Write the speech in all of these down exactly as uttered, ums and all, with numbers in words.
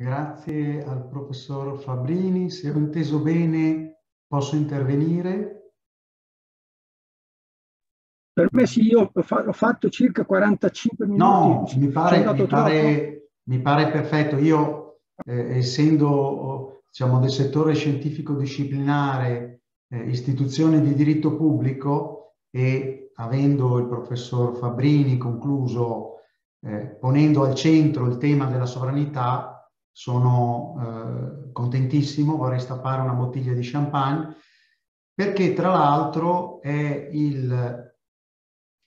Grazie al professor Fabbrini. Se ho inteso bene, posso intervenire? Per me sì, io l'ho fatto circa quarantacinque minuti. No, mi pare, mi pare, mi pare perfetto. Io, eh, essendo diciamo, del settore scientifico disciplinare, eh, istituzione di diritto pubblico, e avendo il professor Fabbrini concluso eh, ponendo al centro il tema della sovranità, sono eh, contentissimo, vorrei stappare una bottiglia di champagne, perché tra l'altro è il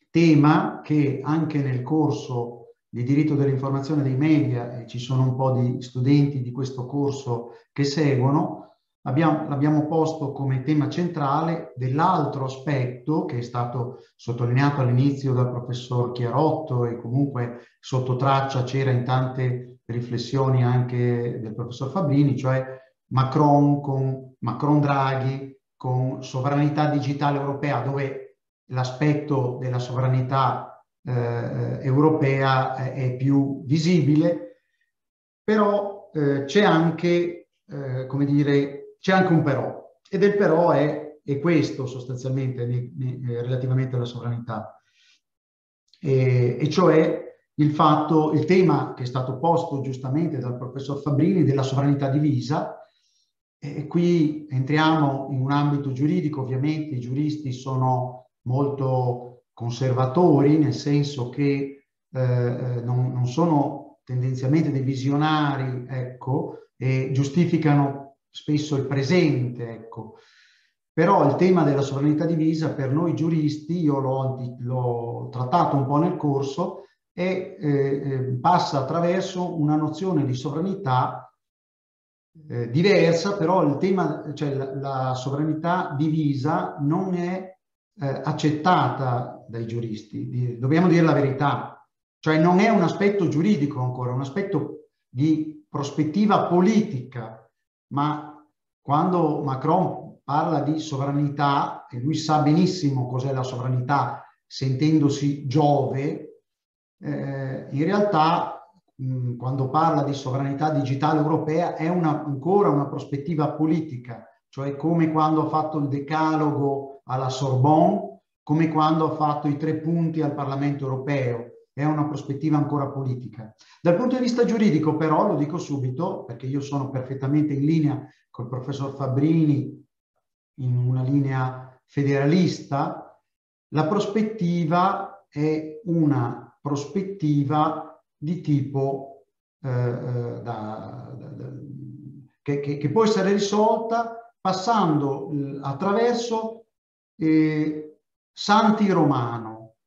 tema che anche nel corso di diritto dell'informazione dei media, e ci sono un po' di studenti di questo corso che seguono, l'abbiamo posto come tema centrale dell'altro aspetto che è stato sottolineato all'inizio dal professor Chiarotto, e comunque sotto traccia c'era in tante riflessioni anche del professor Fabbrini, cioè Macron con Macron Draghi, con sovranità digitale europea, dove l'aspetto della sovranità eh, europea è, è più visibile, però eh, c'è anche, eh, come dire, c'è anche un però, ed il però è, è questo sostanzialmente ne, ne, relativamente alla sovranità, e, e cioè il fatto, il tema che è stato posto giustamente dal professor Fabbrini della sovranità divisa. E qui entriamo in un ambito giuridico, ovviamente i giuristi sono molto conservatori, nel senso che eh, non, non sono tendenzialmente dei visionari, ecco, e giustificano spesso il presente, ecco. Però il tema della sovranità divisa per noi giuristi, io l'ho trattato un po' nel corso, e eh, passa attraverso una nozione di sovranità eh, diversa, però il tema, cioè la, la sovranità divisa non è eh, accettata dai giuristi, dobbiamo dire la verità, cioè non è un aspetto giuridico ancora, è un aspetto di prospettiva politica, ma quando Macron parla di sovranità, e lui sa benissimo cos'è la sovranità sentendosi Giove, Eh, in realtà mh, quando parla di sovranità digitale europea è una, ancora una prospettiva politica, cioè come quando ha fatto il decalogo alla Sorbonne, come quando ha fatto i tre punti al Parlamento europeo, è una prospettiva ancora politica. Dal punto di vista giuridico però, lo dico subito, perché io sono perfettamente in linea col professor Fabbrini, in una linea federalista, la prospettiva è una prospettiva di tipo eh, da, da, da, che, che, che può essere risolta passando eh, attraverso eh, Santi Romano,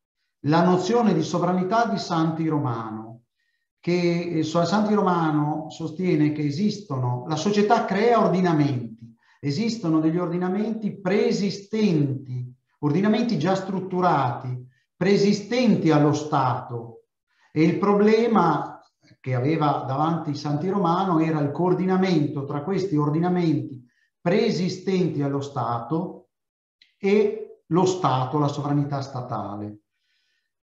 la nozione di sovranità di Santi Romano, che eh, Santi Romano sostiene che esistono, la società crea ordinamenti, esistono degli ordinamenti preesistenti, ordinamenti già strutturati, preesistenti allo Stato, e il problema che aveva davanti Santi Romano era il coordinamento tra questi ordinamenti preesistenti allo Stato e lo Stato, la sovranità statale.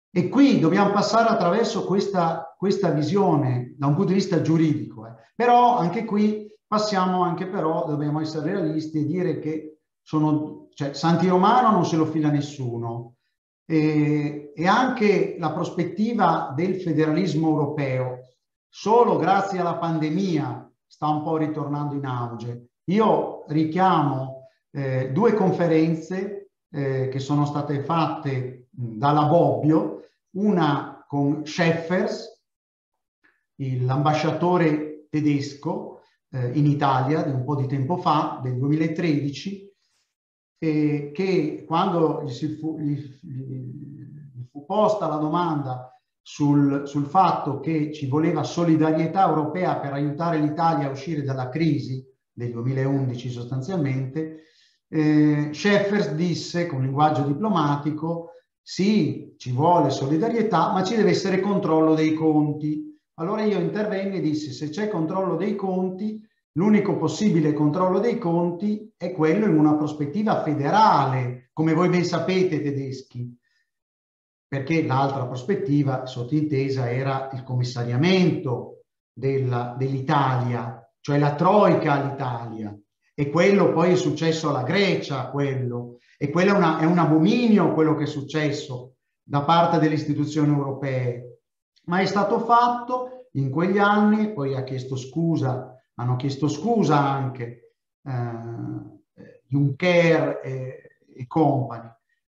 E qui dobbiamo passare attraverso questa, questa visione da un punto di vista giuridico, eh. Però anche qui passiamo anche però, dobbiamo essere realisti e dire che sono, cioè, Santi Romano non se lo fila nessuno. E, e anche la prospettiva del federalismo europeo solo grazie alla pandemia sta un po' ritornando in auge. Io richiamo eh, due conferenze eh, che sono state fatte mh, dalla Bobbio, una con Scheffers, l'ambasciatore tedesco eh, in Italia di un po' di tempo fa, del duemilatredici, Eh, che quando gli, si fu, gli, gli fu posta la domanda sul, sul fatto che ci voleva solidarietà europea per aiutare l'Italia a uscire dalla crisi del duemilaundici sostanzialmente, eh, Scheffers disse con linguaggio diplomatico: sì, ci vuole solidarietà, ma ci deve essere controllo dei conti. Allora io intervenni e dissi: se c'è controllo dei conti, l'unico possibile controllo dei conti è quello in una prospettiva federale, come voi ben sapete tedeschi, perché l'altra prospettiva sottintesa era il commissariamento, della, dell'Italia, cioè la troica all'Italia, e quello poi è successo alla Grecia, quello, e quello è, una, è un abominio quello che è successo da parte delle istituzioni europee, ma è stato fatto in quegli anni, poi ha chiesto scusa, hanno chiesto scusa anche eh, Juncker e, e compagni,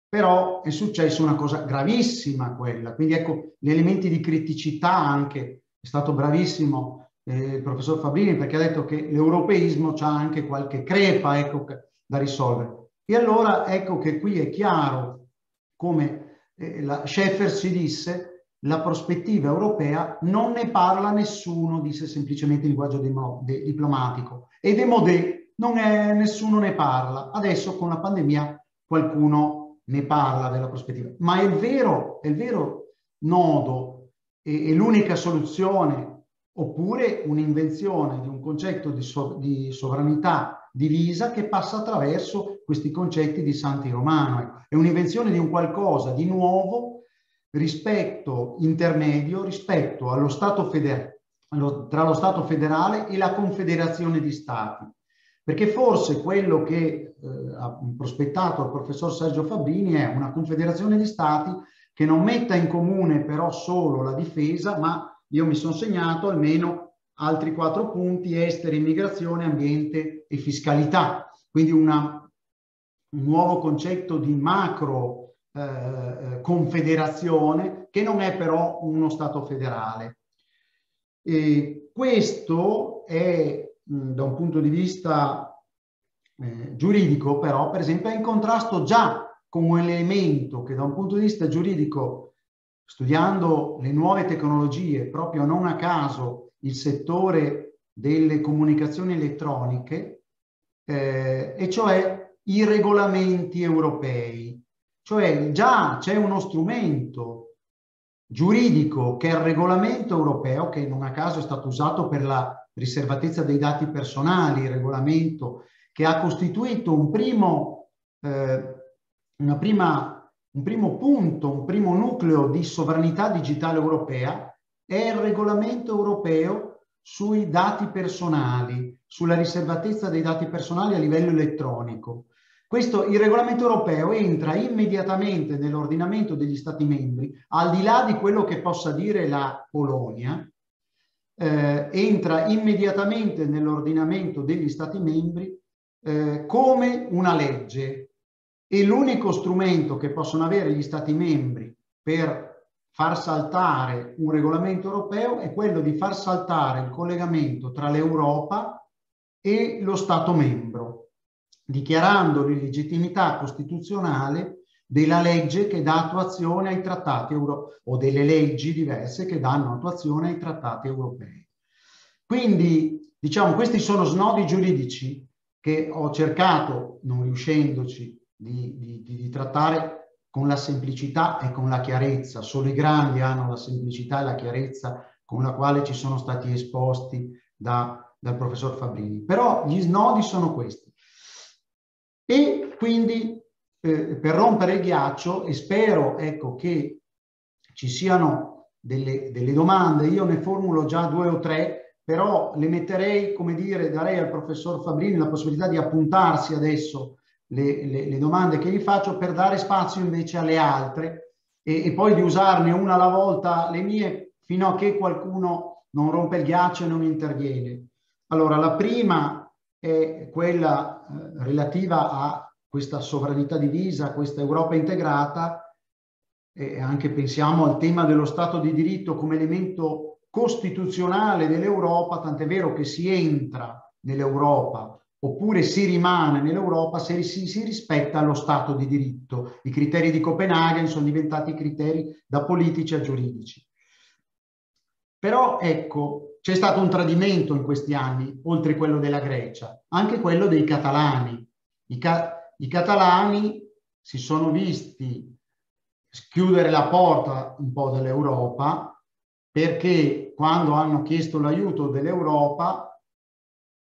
però è successa una cosa gravissima quella, quindi ecco gli elementi di criticità anche, è stato bravissimo eh, il professor Fabbrini perché ha detto che l'europeismo c'ha anche qualche crepa ecco, da risolvere, e allora ecco che qui è chiaro come eh, la Scheffers ci disse la prospettiva europea non ne parla nessuno, disse semplicemente il linguaggio de, diplomatico, e de modè non è, nessuno ne parla, adesso con la pandemia qualcuno ne parla della prospettiva, ma è vero, è il vero nodo, è, è l'unica soluzione, oppure un'invenzione di un concetto di, so, di sovranità divisa che passa attraverso questi concetti di Santi Romano, è un'invenzione di un qualcosa di nuovo rispetto intermedio, rispetto allo Stato federale, allo, tra lo Stato federale e la Confederazione di Stati. Perché forse quello che eh, ha prospettato il professor Sergio Fabbrini è una confederazione di stati che non metta in comune però solo la difesa, ma io mi sono segnato almeno altri quattro punti: esteri, immigrazione, ambiente e fiscalità. Quindi una, un nuovo concetto di macro eh, confederazione che non è però uno Stato federale. E questo è... da un punto di vista eh, giuridico però, per esempio, è in contrasto già con un elemento che da un punto di vista giuridico, studiando le nuove tecnologie, proprio non a caso il settore delle comunicazioni elettroniche, eh, e cioè i regolamenti europei. Cioè già c'è uno strumento giuridico che è il regolamento europeo, che non a caso è stato usato per la riservatezza dei dati personali, il regolamento che ha costituito un primo, eh, una prima, un primo punto, un primo nucleo di sovranità digitale europea, è il regolamento europeo sui dati personali, sulla riservatezza dei dati personali a livello elettronico. Questo, il regolamento europeo entra immediatamente nell'ordinamento degli Stati membri, al di là di quello che possa dire la Polonia. Eh, entra immediatamente nell'ordinamento degli Stati membri eh, come una legge, e l'unico strumento che possono avere gli Stati membri per far saltare un regolamento europeo è quello di far saltare il collegamento tra l'Europa e lo Stato membro, dichiarando l'illegittimità costituzionale della legge che dà attuazione ai trattati europei, o delle leggi diverse che danno attuazione ai trattati europei. Quindi, diciamo, questi sono snodi giuridici che ho cercato, non riuscendoci, di, di, di, di trattare con la semplicità e con la chiarezza. Solo i grandi hanno la semplicità e la chiarezza con la quale ci sono stati esposti da, dal professor Fabbrini. Però gli snodi sono questi. E quindi... Eh, per rompere il ghiaccio, e spero ecco, che ci siano delle, delle domande, io ne formulo già due o tre, però le metterei, come dire, darei al professor Fabbrini la possibilità di appuntarsi adesso le, le, le domande che gli faccio per dare spazio invece alle altre, e, e poi di usarne una alla volta le mie fino a che qualcuno non rompe il ghiaccio e non interviene. Allora, la prima è quella eh, relativa a questa sovranità divisa, questa Europa integrata, e anche pensiamo al tema dello Stato di diritto come elemento costituzionale dell'Europa, tant'è vero che si entra nell'Europa oppure si rimane nell'Europa se si, si rispetta lo Stato di diritto. I criteri di Copenaghen sono diventati criteri da politici a giuridici. Però ecco, c'è stato un tradimento in questi anni, oltre quello della Grecia, anche quello dei catalani. I ca I catalani si sono visti chiudere la porta un po' dell'Europa, perché quando hanno chiesto l'aiuto dell'Europa,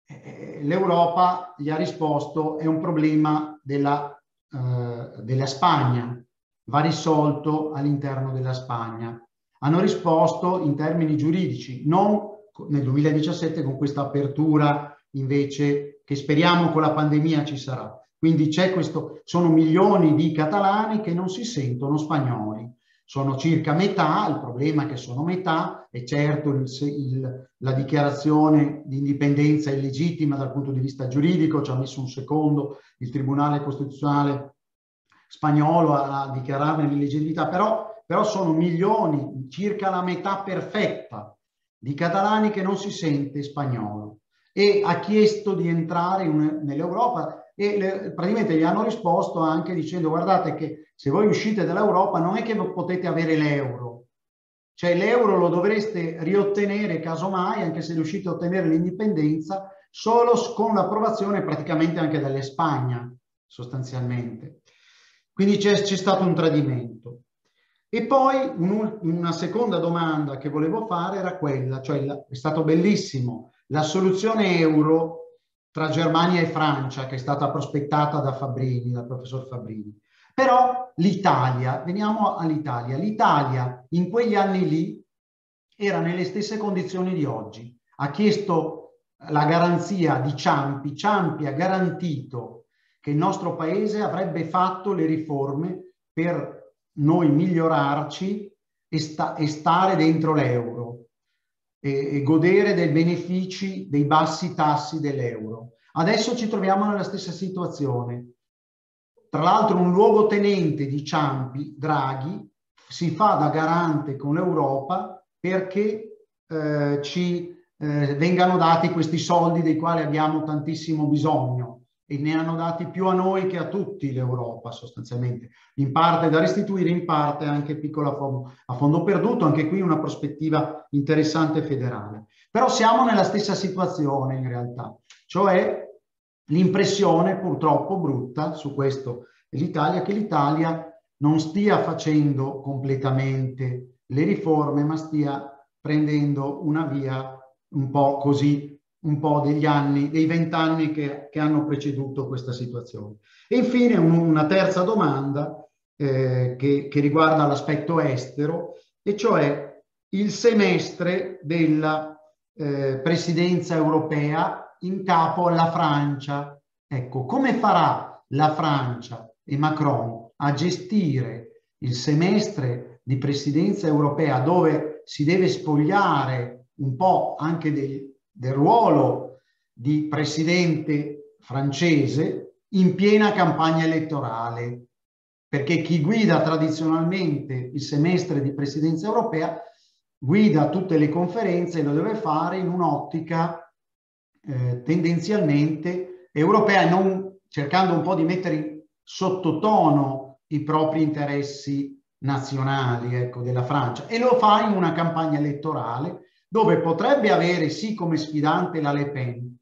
eh, l'Europa gli ha risposto: è un problema della, eh, della Spagna, va risolto all'interno della Spagna. Hanno risposto in termini giuridici, non nel duemiladiciassette con questa apertura invece che speriamo con la pandemia ci sarà. Quindi c'è questo, sono milioni di catalani che non si sentono spagnoli, sono circa metà, il problema è che sono metà, e certo il, il, la dichiarazione di indipendenza è illegittima dal punto di vista giuridico, ci ha messo un secondo il Tribunale Costituzionale spagnolo a, a dichiararne l'illegittimità, però, però sono milioni, circa la metà perfetta di catalani che non si sente spagnolo, e ha chiesto di entrare nell'Europa e le, praticamente gli hanno risposto anche dicendo: guardate che se voi uscite dall'Europa non è che potete avere l'euro, cioè l'euro lo dovreste riottenere casomai, anche se riuscite a ottenere l'indipendenza, solo con l'approvazione praticamente anche della Spagna sostanzialmente. Quindi c'è stato un tradimento. E poi un, una seconda domanda che volevo fare era quella, cioè la, è stato bellissimo la soluzione euro tra Germania e Francia che è stata prospettata da Fabbrini, dal professor Fabbrini. Però l'Italia, veniamo all'Italia, l'Italia in quegli anni lì era nelle stesse condizioni di oggi. Ha chiesto la garanzia di Ciampi, Ciampi ha garantito che il nostro paese avrebbe fatto le riforme per noi migliorarci e, sta, e stare dentro l'euro e, e godere dei benefici dei bassi tassi dell'euro. Adesso ci troviamo nella stessa situazione. Tra l'altro un luogotenente di Ciampi, Draghi, si fa da garante con l'Europa perché eh, ci eh, vengano dati questi soldi dei quali abbiamo tantissimo bisogno. E ne hanno dati più a noi che a tutti l'Europa sostanzialmente, in parte da restituire, in parte anche piccola a fondo perduto, anche qui una prospettiva interessante federale. Però siamo nella stessa situazione in realtà, cioè l'impressione purtroppo brutta su questo dell'Italia, che l'Italia non stia facendo completamente le riforme, ma stia prendendo una via un po' così, un po' degli anni, dei vent'anni che, che hanno preceduto questa situazione. E infine un, una terza domanda eh, che, che riguarda l'aspetto estero, e cioè il semestre della eh, presidenza europea in capo alla Francia. Ecco, come farà la Francia e Macron a gestire il semestre di presidenza europea, dove si deve spogliare un po' anche degli del ruolo di presidente francese in piena campagna elettorale, perché chi guida tradizionalmente il semestre di presidenza europea guida tutte le conferenze e lo deve fare in un'ottica eh, tendenzialmente europea, non cercando un po' di mettere sottotono i propri interessi nazionali, ecco, della Francia, e lo fa in una campagna elettorale dove potrebbe avere sì come sfidante la Le Pen,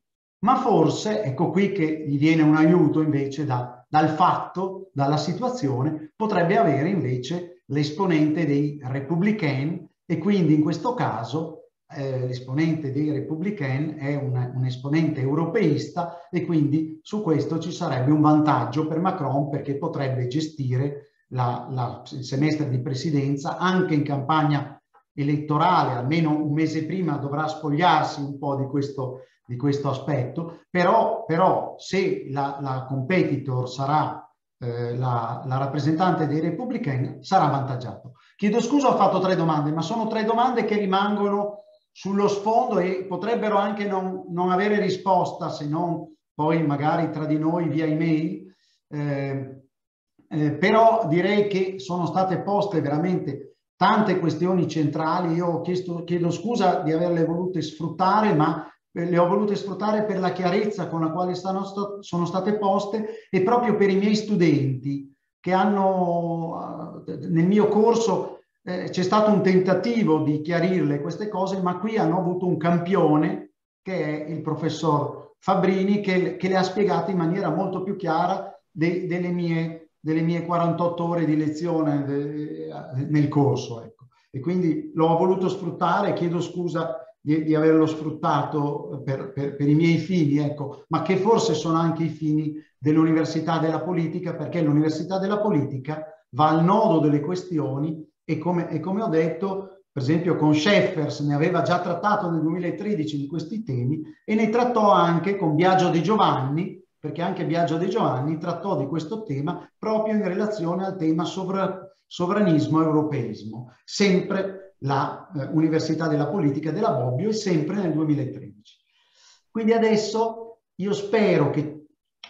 ma forse, ecco qui che gli viene un aiuto invece da, dal fatto, dalla situazione, potrebbe avere invece l'esponente dei Republican, e quindi in questo caso eh, l'esponente dei Republican è un, un esponente europeista, e quindi su questo ci sarebbe un vantaggio per Macron, perché potrebbe gestire la, la, il semestre di presidenza anche in campagna elettorale, almeno un mese prima dovrà spogliarsi un po' di questo, di questo aspetto, però, però se la, la competitor sarà eh, la, la rappresentante dei repubblicani, sarà avvantaggiato. Chiedo scusa, ho fatto tre domande, ma sono tre domande che rimangono sullo sfondo e potrebbero anche non, non avere risposta, se non poi magari tra di noi via email, eh, eh, però direi che sono state poste veramente tante questioni centrali. Io ho chiesto, chiedo scusa di averle volute sfruttare, ma le ho volute sfruttare per la chiarezza con la quale sono, sono state poste, e proprio per i miei studenti che hanno, nel mio corso eh, c'è stato un tentativo di chiarirle queste cose, ma qui hanno avuto un campione che è il professor Fabbrini, che, che le ha spiegate in maniera molto più chiara de, delle mie delle mie quarantotto ore di lezione nel corso, ecco. E quindi l'ho voluto sfruttare, chiedo scusa di, di averlo sfruttato per, per, per i miei fini, ecco, ma che forse sono anche i fini dell'università della politica, perché l'università della politica va al nodo delle questioni, e come, e come ho detto Per esempio con Scheffers ne aveva già trattato nel duemilatredici di questi temi e ne trattò anche con Biagio De Giovanni, perché anche Biagio De Giovanni trattò di questo tema proprio in relazione al tema sovra, sovranismo e europeismo, sempre la eh, Università della Politica della Bobbio e sempre nel duemilatredici. Quindi adesso io spero che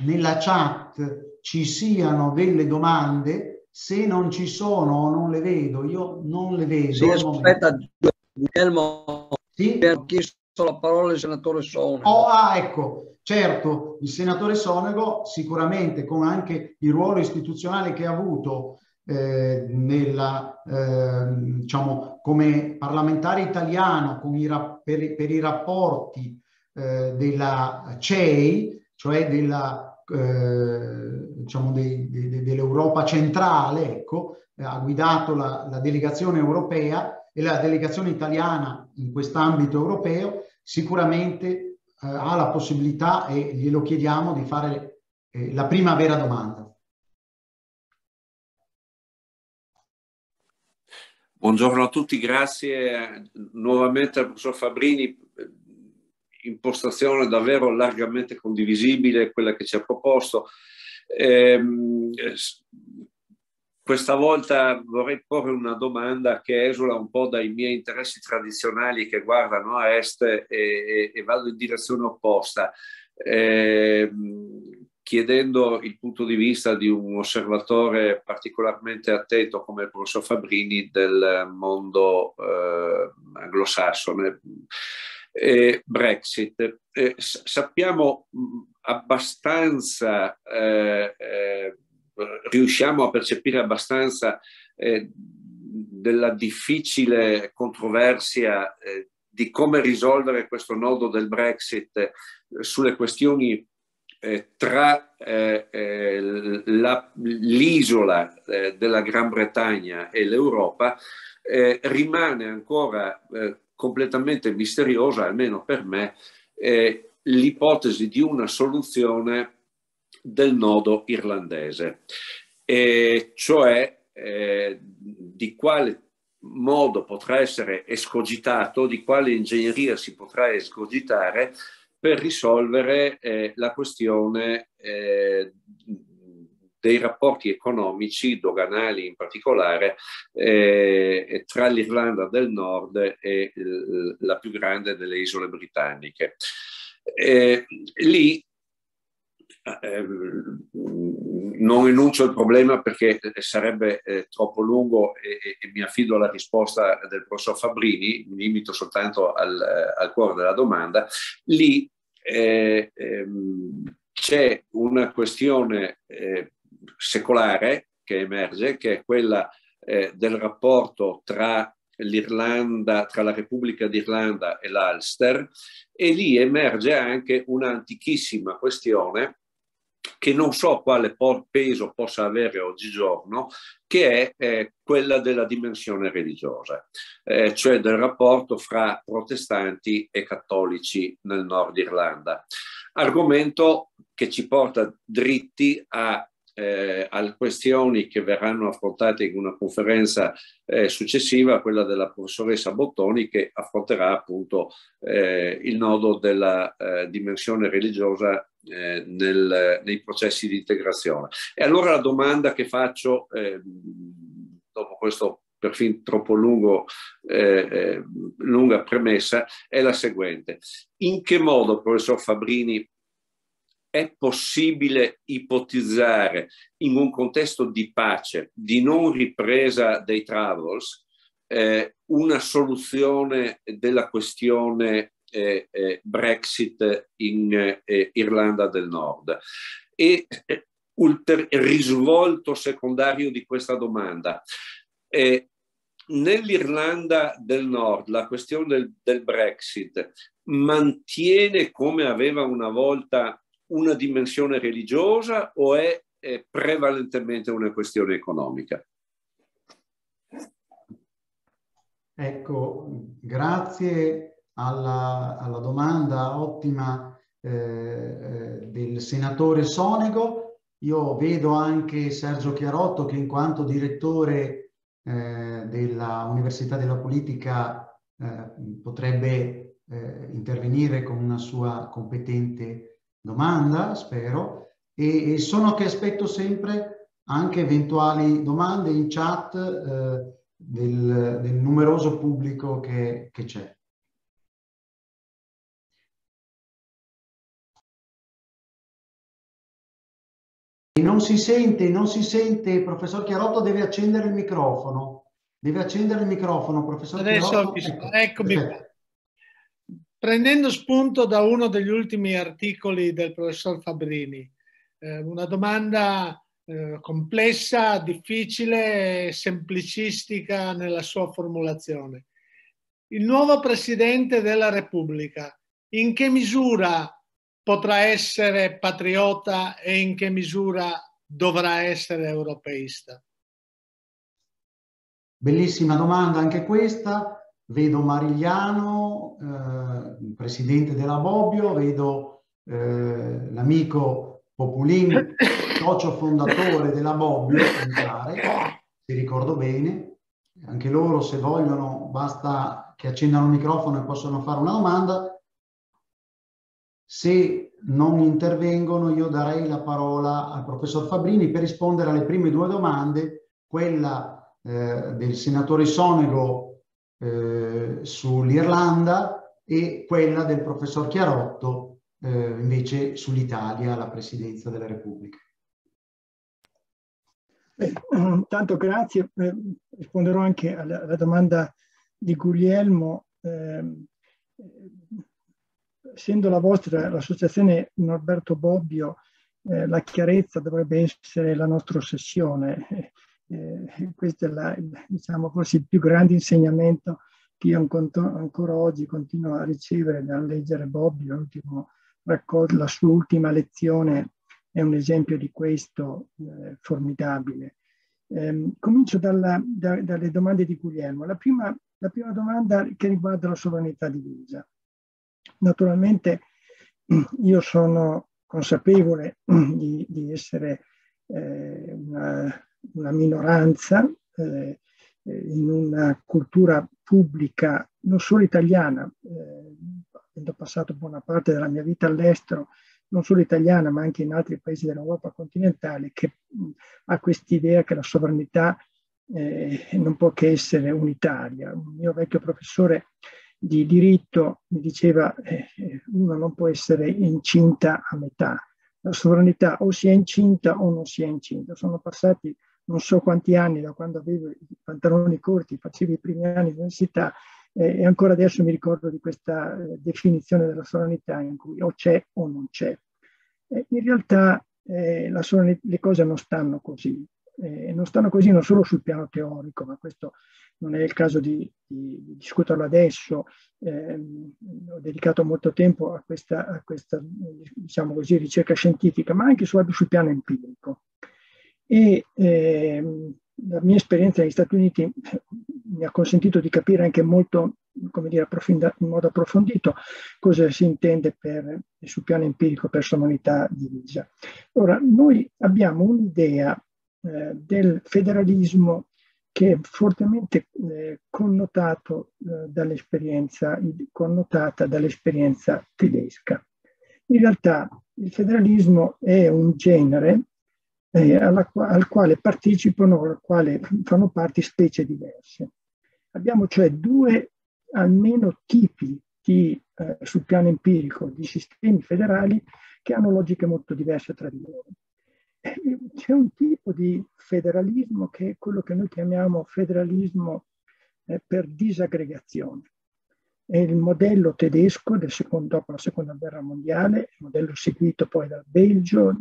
nella chat ci siano delle domande. Se non ci sono o non le vedo, io non le vedo. Sì, aspetta, Guglielmo, sì? Per chiesto la parola il senatore Sonego. Oh, ah, ecco, certo, il senatore Sonego sicuramente con anche il ruolo istituzionale che ha avuto eh, nella, eh, diciamo, come parlamentare italiano con i per, per i rapporti eh, della C E I, cioè della... Eh, diciamo de, de, de, dell'Europa centrale, ecco, eh, ha guidato la, la delegazione europea e la delegazione italiana in quest'ambito europeo, sicuramente eh, ha la possibilità e glielo chiediamo di fare eh, la prima vera domanda. Buongiorno a tutti, grazie nuovamente al professor Fabbrini. Impostazione davvero largamente condivisibile quella che ci ha proposto. Ehm, questa volta vorrei porre una domanda che esula un po' dai miei interessi tradizionali che guardano a est e, e, e vado in direzione opposta, ehm, chiedendo il punto di vista di un osservatore particolarmente attento come il professor Fabbrini del mondo eh, anglosassone. Eh, Brexit. Eh, sappiamo abbastanza, eh, eh, riusciamo a percepire abbastanza eh, della difficile controversia eh, di come risolvere questo nodo del Brexit eh, sulle questioni eh, tra eh, eh, l'isola eh, della Gran Bretagna e l'Europa. eh, rimane ancora eh, completamente misteriosa, almeno per me, eh, l'ipotesi di una soluzione del nodo irlandese, e cioè eh, di quale modo potrà essere escogitato, di quale ingegneria si potrà escogitare per risolvere eh, la questione eh, dei rapporti economici, doganali in particolare, eh, tra l'Irlanda del Nord e il, la più grande delle isole britanniche. Eh, lì eh, non enuncio il problema perché sarebbe eh, troppo lungo e, e mi affido alla risposta del professor Fabbrini, mi limito soltanto al, al cuore della domanda. Lì eh, ehm, c'è una questione eh, secolare che emerge, che è quella eh, del rapporto tra l'Irlanda, tra la Repubblica d'Irlanda e l'Ulster, e lì emerge anche un'antichissima questione che non so quale peso possa avere oggigiorno, che è eh, quella della dimensione religiosa, eh, cioè del rapporto fra protestanti e cattolici nel Nord Irlanda. Argomento che ci porta dritti a Eh, alle questioni che verranno affrontate in una conferenza eh, successiva, quella della professoressa Bottoni, che affronterà appunto eh, il nodo della eh, dimensione religiosa eh, nel, nei processi di integrazione. E allora la domanda che faccio, eh, dopo questo perfino troppo lungo, eh, eh, lunga premessa, è la seguente. In che modo, professor Fabbrini, è possibile ipotizzare in un contesto di pace, di non ripresa dei travels, eh, una soluzione della questione eh, eh, Brexit in eh, Irlanda del Nord? E eh, risvolto secondario di questa domanda. Eh, Nell'Irlanda del Nord la questione del, del Brexit mantiene, come aveva una volta, una dimensione religiosa o è, è prevalentemente una questione economica? Ecco, grazie alla, alla domanda ottima eh, del senatore Sonego. Io vedo anche Sergio Chiarotto che in quanto direttore eh, della Università della Politica eh, potrebbe eh, intervenire con una sua competente domanda, spero, e, e sono che aspetto sempre anche eventuali domande in chat eh, del, del numeroso pubblico che c'è. Non si sente, non si sente, professor Chiarotto deve accendere il microfono, deve accendere il microfono, professor Chiarotto. Adesso, eccomi qua. Prendendo spunto da uno degli ultimi articoli del professor Fabbrini, eh, una domanda eh, complessa, difficile e semplicistica nella sua formulazione. Il nuovo Presidente della Repubblica, in che misura potrà essere patriota e in che misura dovrà essere europeista? Bellissima domanda anche questa. Vedo Marigliano, eh, presidente della Bobbio, vedo eh, l'amico Populin, socio fondatore della Bobbio, se ricordo bene. Anche loro, se vogliono, basta che accendano il microfono e possono fare una domanda. Se non intervengono, io darei la parola al professor Fabbrini per rispondere alle prime due domande, quella eh, del senatore Sonego eh, sull'Irlanda e quella del professor Chiarotto eh, invece sull'Italia, la Presidenza della Repubblica. Beh, tanto grazie, eh, risponderò anche alla, alla domanda di Guglielmo. Eh, Essendo la vostra, l'associazione Norberto Bobbio, eh, la chiarezza dovrebbe essere la nostra ossessione. Eh, questo è la, diciamo, forse il più grande insegnamento che io ancora oggi continuo a ricevere dal leggere Bobbio. La sua ultima lezione è un esempio di questo eh, formidabile. Eh, comincio dalla, da, dalle domande di Guglielmo. La prima, la prima domanda che riguarda la sovranità divisa. Naturalmente io sono consapevole di, di essere eh, una, una minoranza eh, in una cultura pubblica non solo italiana, eh, avendo passato buona parte della mia vita all'estero, non solo italiana ma anche in altri paesi dell'Europa continentale, che mh, ha quest'idea che la sovranità eh, non può che essere unitaria. Un mio vecchio professore di diritto mi diceva eh, uno non può essere incinta a metà, la sovranità o si è incinta o non si è incinta. Sono passati non so quanti anni da quando avevo i pantaloni corti, facevo i primi anni di università eh, e ancora adesso mi ricordo di questa eh, definizione della sovranità in cui o c'è o non c'è. Eh, in realtà eh, la le cose non stanno così. Eh, non stanno così non solo sul piano teorico, ma questo non è il caso di, di, di discuterlo adesso. Eh, ho dedicato molto tempo a questa, a questa diciamo così, ricerca scientifica, ma anche sul, sul piano empirico. E eh, la mia esperienza negli Stati Uniti mi ha consentito di capire anche molto, come dire, in modo approfondito cosa si intende per, sul piano empirico per sovranità divisa. Ora, noi abbiamo un'idea del federalismo che è fortemente eh, connotato eh, dall'esperienza connotata dall'esperienza tedesca. In realtà il federalismo è un genere eh, alla, al quale partecipano, al quale fanno parte specie diverse. Abbiamo cioè due almeno tipi di, eh, sul piano empirico di sistemi federali che hanno logiche molto diverse tra di loro. C'è un tipo di federalismo che è quello che noi chiamiamo federalismo eh, per disaggregazione. È il modello tedesco del secondo, dopo la seconda guerra mondiale, il modello seguito poi dal Belgio, eh,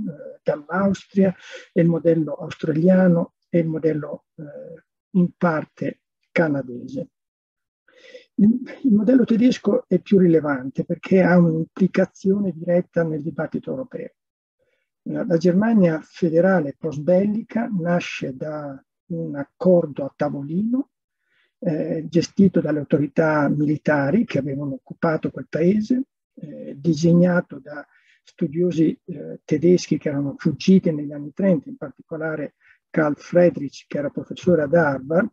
dall'Austria, è il modello australiano e il modello eh, in parte canadese. Il, il modello tedesco è più rilevante perché ha un'implicazione diretta nel dibattito europeo. La Germania federale post-bellica nasce da un accordo a tavolino eh, gestito dalle autorità militari che avevano occupato quel paese, eh, disegnato da studiosi eh, tedeschi che erano fuggiti negli anni trenta, in particolare Carl Friedrich, che era professore ad Harvard,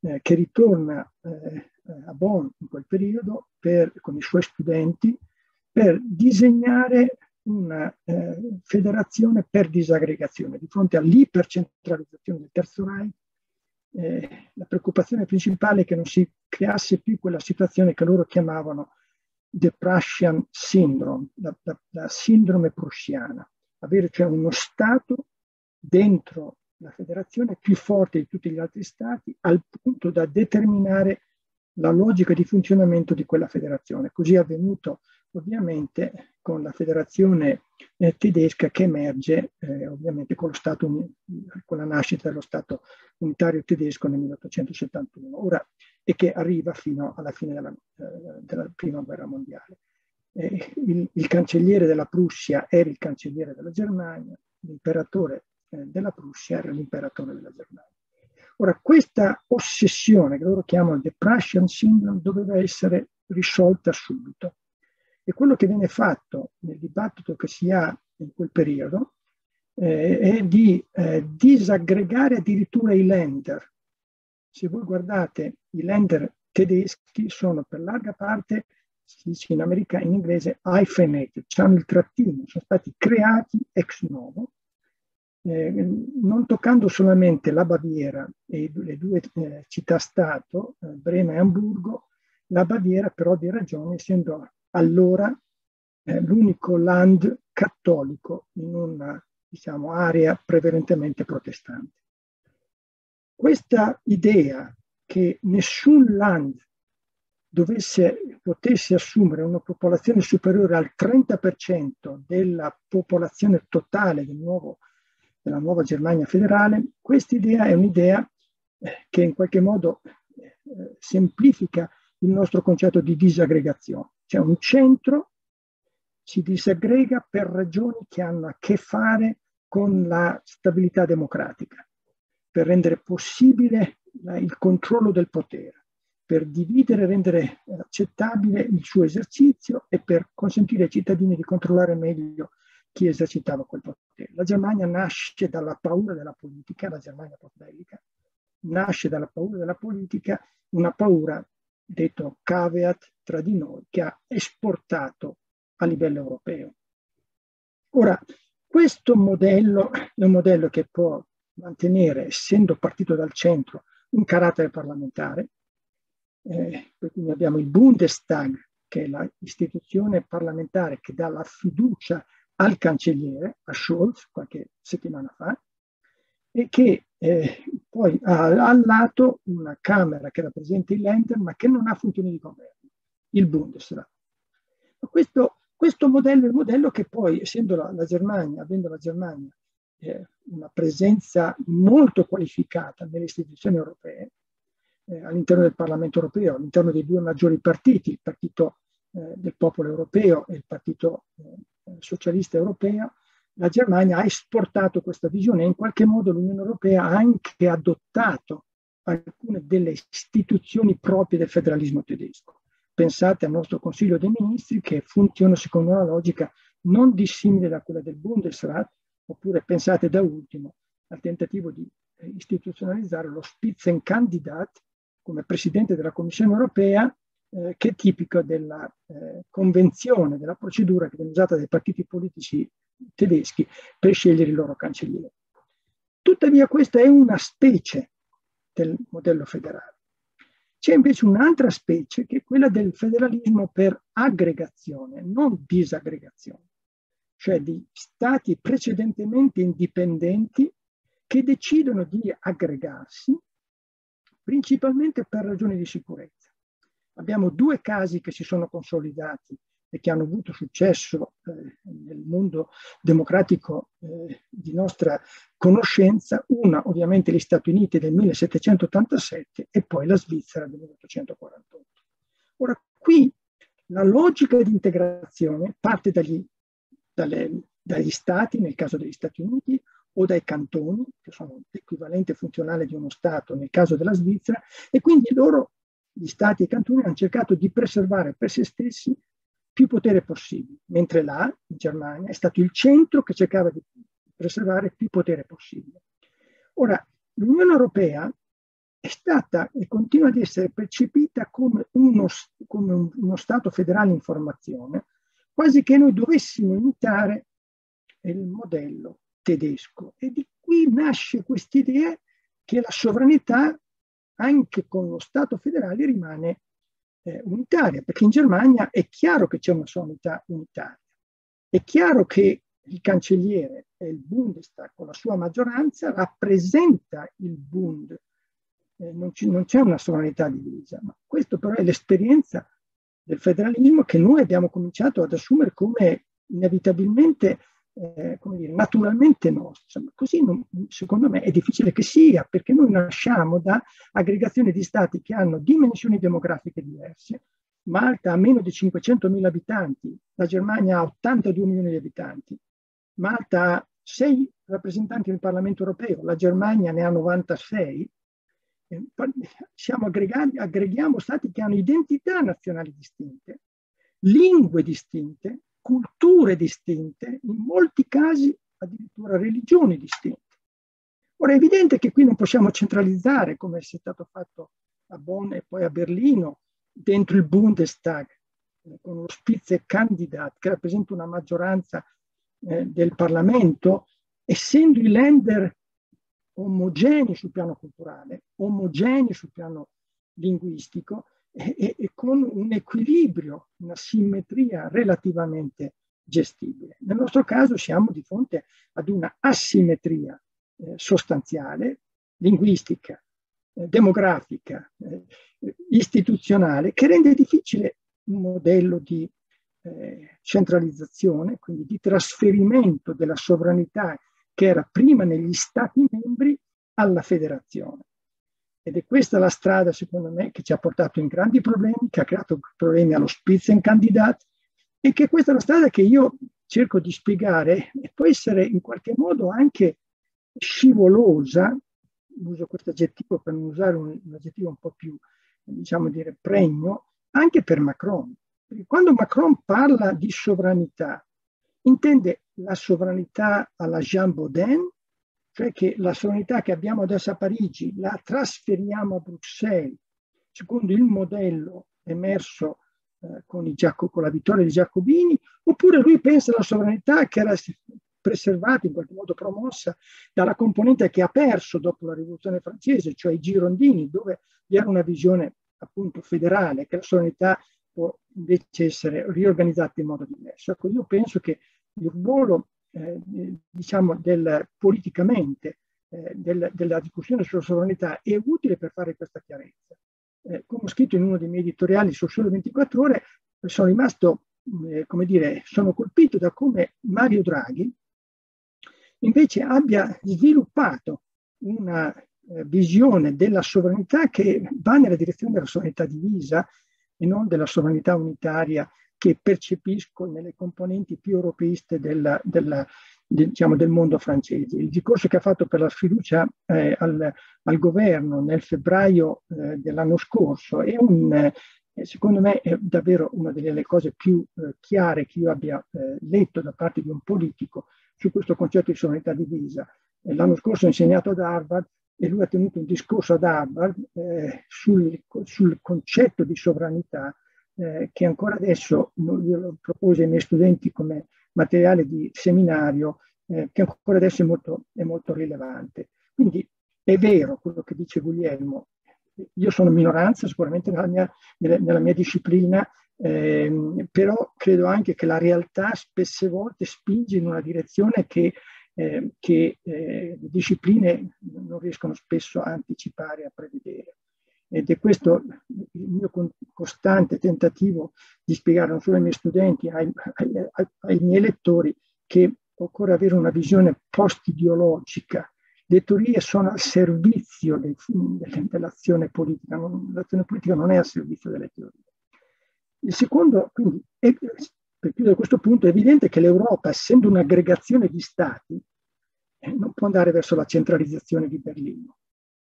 eh, che ritorna eh, a Bonn in quel periodo per, con i suoi studenti, per disegnare una eh, federazione per disaggregazione. Di fronte all'ipercentralizzazione del Terzo Reich, eh, la preoccupazione principale è che non si creasse più quella situazione che loro chiamavano The Prussian Syndrome, la, la, la sindrome prussiana, avere cioè uno Stato dentro la federazione più forte di tutti gli altri Stati, al punto da determinare la logica di funzionamento di quella federazione. Così è avvenuto ovviamente con la federazione eh, tedesca, che emerge eh, ovviamente con, lo stato, con la nascita dello Stato unitario tedesco nel milleottocentosettantuno, ora, e che arriva fino alla fine della, eh, della Prima Guerra Mondiale. Eh, il, il cancelliere della Prussia era il cancelliere della Germania, l'imperatore eh, della Prussia era l'imperatore della Germania. Ora, questa ossessione che loro chiamano The Prussian Syndrome doveva essere risolta subito. E quello che viene fatto nel dibattito che si ha in quel periodo eh, è di eh, disaggregare addirittura i Länder. Se voi guardate, i Länder tedeschi sono per larga parte, si dice in America, in inglese, hyphenated, hanno il trattino, sono stati creati ex novo, Eh, non toccando solamente la Baviera e le due eh, città-stato, eh, Brema e Amburgo. La Baviera per ovvie ragioni, essendo allora eh, l'unico land cattolico in una, diciamo, area prevalentemente protestante. Questa idea che nessun land dovesse, potesse assumere una popolazione superiore al trenta per cento della popolazione totale del nuovo della nuova Germania federale, questa idea è un'idea che in qualche modo eh, semplifica il nostro concetto di disaggregazione. Cioè un centro si disaggrega per ragioni che hanno a che fare con la stabilità democratica, per rendere possibile la, il controllo del potere, per dividere e rendere accettabile il suo esercizio e per consentire ai cittadini di controllare meglio chi esercitava quel potere. La Germania nasce dalla paura della politica, la Germania post-bellica, nasce dalla paura della politica, una paura, detto caveat tra di noi, che ha esportato a livello europeo. Ora, questo modello è un modello che può mantenere, essendo partito dal centro, un carattere parlamentare, eh, quindi abbiamo il Bundestag, che è l'istituzione parlamentare che dà la fiducia al cancelliere, a Scholz, qualche settimana fa, e che eh, poi ha al lato una Camera che rappresenta il Länder, ma che non ha funzioni di governo, il Bundesrat. Questo, questo modello è il modello che poi, essendo la, la Germania, avendo la Germania eh, una presenza molto qualificata nelle istituzioni europee, eh, all'interno del Parlamento europeo, all'interno dei due maggiori partiti, il Partito eh, del Popolo Europeo e il Partito eh, socialista europea, la Germania ha esportato questa visione e in qualche modo l'Unione Europea ha anche adottato alcune delle istituzioni proprie del federalismo tedesco. Pensate al nostro Consiglio dei Ministri, che funziona secondo una logica non dissimile da quella del Bundesrat, oppure pensate da ultimo al tentativo di istituzionalizzare lo Spitzenkandidat come Presidente della Commissione Europea, Eh, che è tipico della eh, convenzione, della procedura che viene usata dai partiti politici tedeschi per scegliere il loro cancelliere. Tuttavia questa è una specie del modello federale. C'è invece un'altra specie, che è quella del federalismo per aggregazione, non disaggregazione, cioè di stati precedentemente indipendenti che decidono di aggregarsi principalmente per ragioni di sicurezza. Abbiamo due casi che si sono consolidati e che hanno avuto successo eh, nel mondo democratico eh, di nostra conoscenza. Una, ovviamente, gli Stati Uniti del millesettecentottantasette e poi la Svizzera del milleottocentoquarantotto. Ora, qui la logica di integrazione parte dagli, dalle, dagli Stati, nel caso degli Stati Uniti, o dai cantoni, che sono l'equivalente funzionale di uno Stato, nel caso della Svizzera, e quindi loro, gli Stati e i cantoni, hanno cercato di preservare per se stessi più potere possibile, mentre là, in Germania, è stato il centro che cercava di preservare più potere possibile. Ora, l'Unione Europea è stata e continua ad essere percepita come uno, come uno Stato federale in formazione, quasi che noi dovessimo imitare il modello tedesco. E di qui nasce quest'idea che la sovranità, anche con lo Stato federale, rimane eh, unitaria, perché in Germania è chiaro che c'è una sovranità unitaria. È chiaro che il cancelliere e il Bundestag, con la sua maggioranza, rappresenta il Bund. Eh, non c'è una sovranità divisa, ma questo però è l'esperienza del federalismo che noi abbiamo cominciato ad assumere come inevitabilmente, eh, come dire, naturalmente nostra. Ma così non, secondo me è difficile che sia, perché noi nasciamo da aggregazioni di stati che hanno dimensioni demografiche diverse. Malta ha meno di cinquecentomila abitanti, la Germania ha ottantadue milioni di abitanti, Malta ha sei rappresentanti nel Parlamento europeo, la Germania ne ha novantasei. Siamo aggregati, aggreghiamo stati che hanno identità nazionali distinte, lingue distinte, culture distinte, in molti casi addirittura religioni distinte. Ora è evidente che qui non possiamo centralizzare, come è stato fatto a Bonn e poi a Berlino, dentro il Bundestag, con lo Spitzenkandidat, che rappresenta una maggioranza eh, del Parlamento, essendo i Länder omogenei sul piano culturale, omogenei sul piano linguistico e, e, e con un equilibrio, una simmetria relativamente gestibile. Nel nostro caso siamo di fronte ad una asimmetria eh, sostanziale, linguistica, demografica, eh, istituzionale, che rende difficile un modello di eh, centralizzazione, quindi di trasferimento della sovranità che era prima negli Stati membri alla federazione. Ed è questa la strada, secondo me, che ci ha portato in grandi problemi, che ha creato problemi allo Spitzenkandidat, e che questa è la strada che io cerco di spiegare e può essere in qualche modo anche scivolosa. Uso questo aggettivo per non usare un, un aggettivo un po' più, diciamo dire, pregno, anche per Macron. Perché quando Macron parla di sovranità, intende la sovranità alla Jean Bodin, cioè che la sovranità che abbiamo adesso a Parigi la trasferiamo a Bruxelles, secondo il modello emerso eh, con, i con la vittoria di Giacobini, oppure lui pensa alla sovranità che era preservata, in qualche modo promossa, dalla componente che ha perso dopo la rivoluzione francese, cioè i Girondini, dove vi era una visione appunto federale, che la sovranità può invece essere riorganizzata in modo diverso. Ecco, io penso che il ruolo, eh, diciamo, del, politicamente, eh, del, della discussione sulla sovranità è utile per fare questa chiarezza. Eh, come ho scritto in uno dei miei editoriali sul Sole ventiquattro ore, sono rimasto, eh, come dire, sono colpito da come Mario Draghi invece abbia sviluppato una eh, visione della sovranità che va nella direzione della sovranità divisa e non della sovranità unitaria che percepisco nelle componenti più europeiste della, della, de, diciamo, del mondo francese. Il discorso che ha fatto per la sfiducia eh, al, al governo nel febbraio eh, dell'anno scorso è un, eh, secondo me è davvero una delle cose più eh, chiare che io abbia eh, letto da parte di un politico su questo concetto di sovranità divisa. L'anno scorso ho insegnato ad Harvard e lui ha tenuto un discorso ad Harvard eh, sul, sul concetto di sovranità eh, che ancora adesso io lo propose ai miei studenti come materiale di seminario, eh, che ancora adesso è molto, è molto rilevante. Quindi è vero quello che dice Guglielmo, io sono minoranza sicuramente nella mia, nella mia disciplina, Eh, però credo anche che la realtà spesse volte spinge in una direzione che, eh, che eh, discipline non riescono spesso a anticipare, a prevedere. Ed è questo il mio costante tentativo di spiegare non solo ai miei studenti, ai, ai, ai miei lettori, che occorre avere una visione post-ideologica. Le teorie sono al servizio del, dell'azione politica, l'azione politica non è al servizio delle teorie. Il secondo, quindi, è, per chiudere questo punto, è evidente che l'Europa, essendo un'aggregazione di stati, eh, non può andare verso la centralizzazione di Berlino.